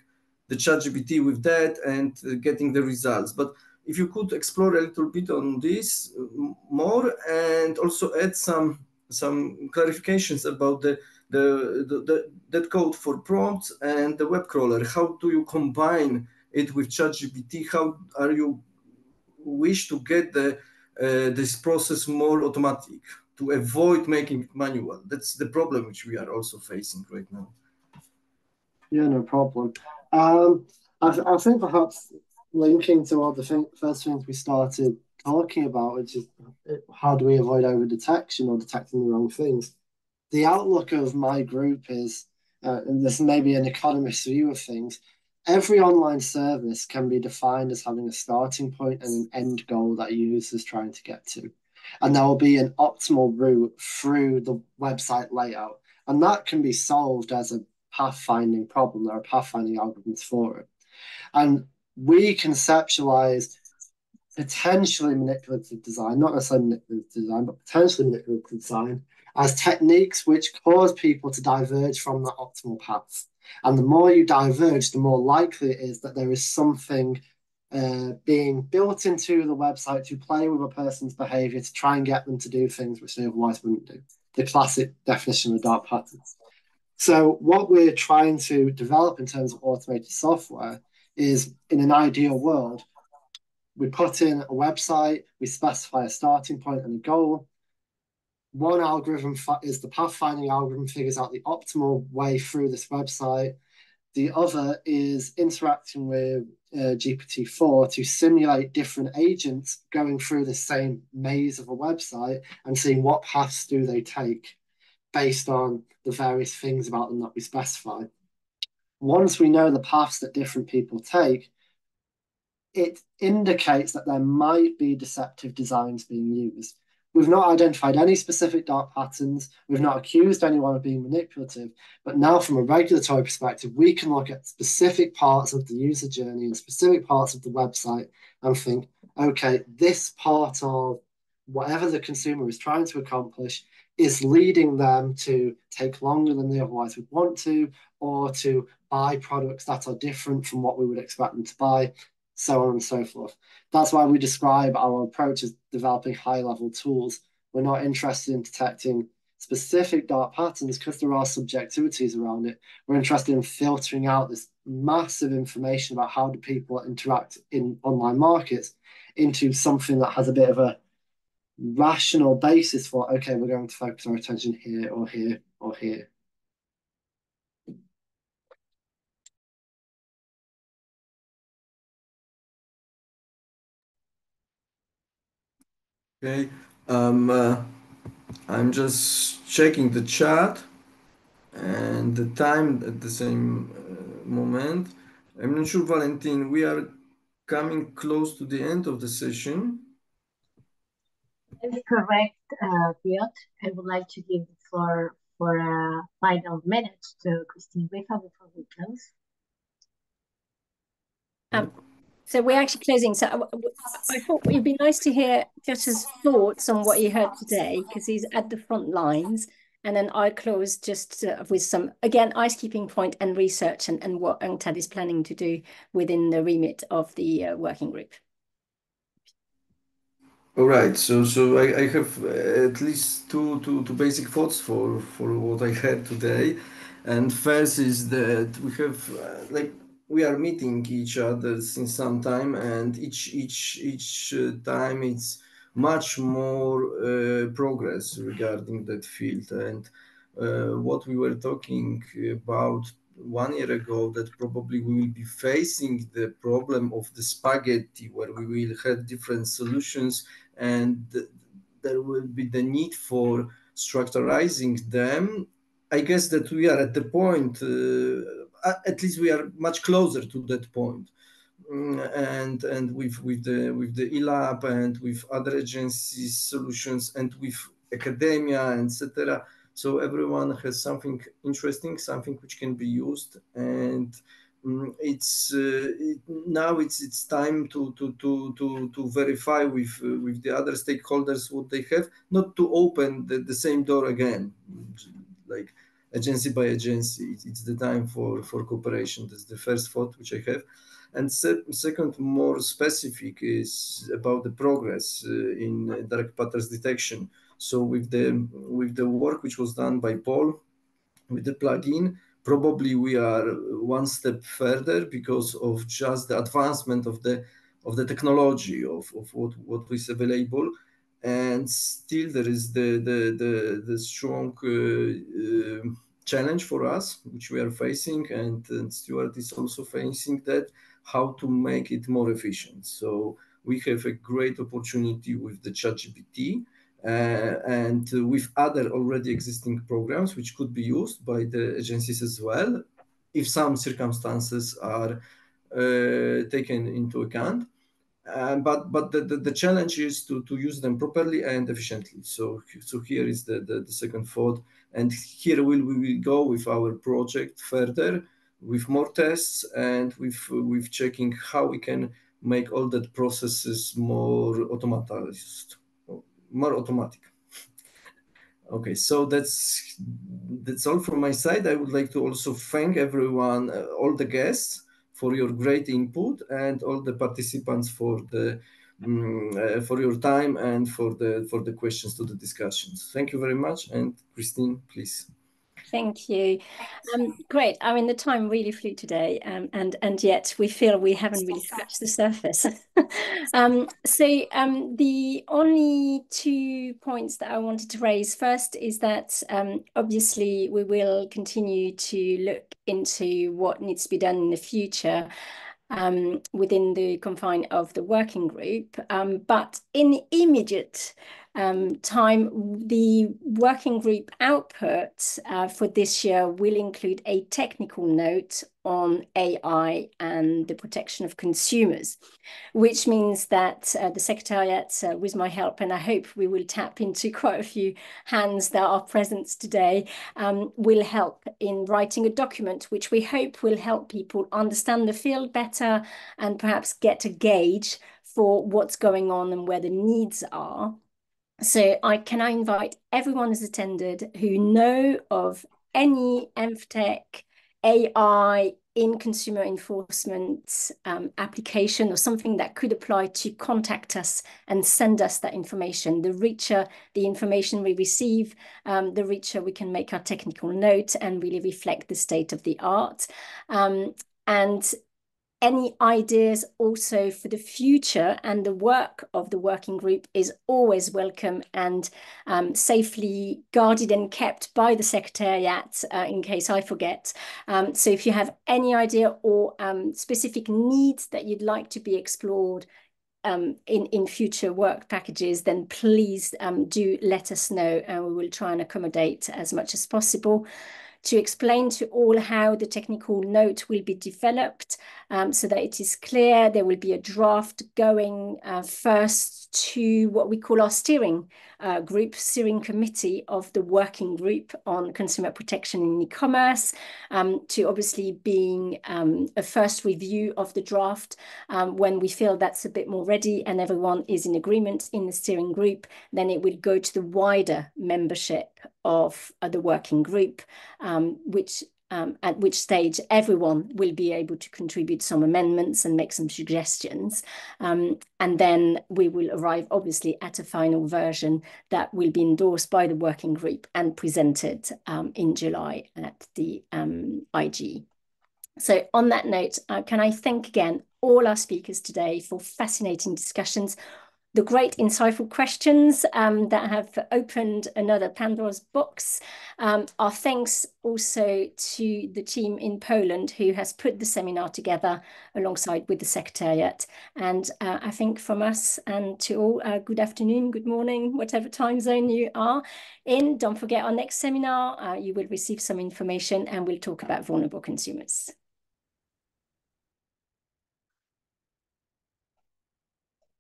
the ChatGPT with that and uh, getting the results. But if you could explore a little bit on this more and also add some, some clarifications about the The, the, the that code for prompts and the web crawler. How do you combine it with ChatGPT? How are you wish to get the uh, this process more automatic to avoid making it manual? That's the problem which we are also facing right now. Yeah, no problem. Um, I, th I think perhaps linking to all the thing, first things we started talking about, which is how do we avoid over detection or detecting the wrong things? The outlook of my group is, uh, and this may be an economist's view of things, every online service can be defined as having a starting point and an end goal that a user is trying to get to. And there will be an optimal route through the website layout. And that can be solved as a pathfinding problem. There are pathfinding algorithms for it. And we conceptualized potentially manipulative design, not necessarily manipulative design, but potentially manipulative design, as techniques which cause people to diverge from the optimal path. And the more you diverge, the more likely it is that there is something uh, being built into the website to play with a person's behavior to try and get them to do things which they otherwise wouldn't do. The classic definition of dark patterns. So what we're trying to develop in terms of automated software is, in an ideal world, we put in a website, we specify a starting point and a goal. One algorithm is the pathfinding algorithm, figures out the optimal way through this website. The other is interacting with uh, G P T four to simulate different agents going through the same maze of a website and seeing what paths do they take based on the various things about them that we specify. Once we know the paths that different people take, it indicates that there might be deceptive designs being used. We've not identified any specific dark patterns. We've not accused anyone of being manipulative. But now, from a regulatory perspective, we can look at specific parts of the user journey and specific parts of the website and think, okay, this part of whatever the consumer is trying to accomplish is leading them to take longer than they otherwise would want to, or to buy products that are different from what we would expect them to buy, so on and so forth. That's why we describe our approach as developing high-level tools. We're not interested in detecting specific dark patterns because there are subjectivities around it. We're interested in filtering out this massive information about how do people interact in online markets into something that has a bit of a rational basis for, okay, we're going to focus our attention here or here or here. Okay, um, uh, I'm just checking the chat and the time at the same uh, moment. I'm not sure, Valentin, we are coming close to the end of the session. That's correct, uh, Piotr. I would like to give the floor for a final minute to Christine Riefa before we close. Um, so we're actually closing. So I, I thought it would be nice to hear Piotr's thoughts on what he heard today, because he's at the front lines. And then I close just uh, with some, again, ice-keeping point and research and, and what UNCTAD is planning to do within the remit of the uh, working group. All right, so so I, I have at least two, two, two basic thoughts for, for what I had today. And first is that we have, uh, like, we are meeting each other since some time, and each, each, each uh, time it's much more uh, progress regarding that field. And uh, what we were talking about one year ago, that probably we will be facing the problem of the spaghetti, where we will have different solutions and there will be the need for structurizing them. I guess that we are at the point, uh, at least we are much closer to that point. And and with with the with the E lab and with other agencies solutions and with academia, et cetera. So everyone has something interesting, something which can be used, and um, it's uh, it, now it's it's time to to to to to verify with uh, with the other stakeholders what they have, not to open the, the same door again, like agency by agency. It, it's the time for for cooperation. That's the first thought which I have. And se second, more specific, is about the progress uh, in dark patterns detection. So with the with the work which was done by Paul, with the plugin, probably we are one step further because of just the advancement of the of the technology of of what what is available, and still there is the the the, the strong. Uh, uh, challenge for us, which we are facing, and, and Stuart is also facing that, how to make it more efficient. So we have a great opportunity with the ChatGPT uh, and with other already existing programs, which could be used by the agencies as well, if some circumstances are uh, taken into account. Uh, but but the, the, the challenge is to, to use them properly and efficiently. So, so here is the, the, the second thought. And here we will we will go with our project further, with more tests and with, with checking how we can make all that processes more automatized, more automatic. Okay, so that's, that's all from my side. I would like to also thank everyone, uh, all the guests, for your great input, and all the participants for the um, uh, for your time and for the for the questions to the discussions. Thank you very much, and Christine, please. Thank you. Um, great. I mean, the time really flew today, um, and and yet we feel we haven't really scratched the surface. um, so um, the only two points that I wanted to raise first is that um, obviously we will continue to look into what needs to be done in the future um, within the confine of the working group, um, but in the immediate Um, time, the working group output uh, for this year will include a technical note on A I and the protection of consumers, which means that uh, the Secretariat, uh, with my help, and I hope we will tap into quite a few hands that are present today, um, will help in writing a document which we hope will help people understand the field better and perhaps get a gauge for what's going on and where the needs are. So I can I invite everyone who's attended who know of any EmTech, A I in consumer enforcement um, application or something that could apply to contact us and send us that information. The richer the information we receive, um, the richer we can make our technical note and really reflect the state of the art. Um, and Any ideas also for the future and the work of the working group is always welcome and um, safely guarded and kept by the Secretariat uh, in case I forget. Um, so if you have any idea or um, specific needs that you'd like to be explored, um, in, in future work packages, then please um, do let us know, and we will try and accommodate as much as possible. To explain to all how the technical note will be developed, um, so that it is clear, there will be a draft going uh, first to what we call our steering uh, group, steering committee of the working group on consumer protection in e-commerce, um, to obviously being um, a first review of the draft um, when we feel that's a bit more ready and everyone is in agreement in the steering group, then it will go to the wider membership of uh, the working group, um, which um, at which stage everyone will be able to contribute some amendments and make some suggestions. Um, and then we will arrive, obviously, at a final version that will be endorsed by the working group and presented um, in July at the um, I G. So on that note, uh, can I thank again all our speakers today for fascinating discussions, the great insightful questions um, that have opened another Pandora's box. Um, our thanks also to the team in Poland who has put the seminar together alongside with the Secretariat. And uh, I think from us and to all, uh, good afternoon, good morning, whatever time zone you are in. Don't forget our next seminar. Uh, you will receive some information and we'll talk about vulnerable consumers.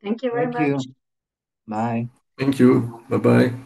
Thank you very Thank much. You. Bye. Thank you. Bye-bye.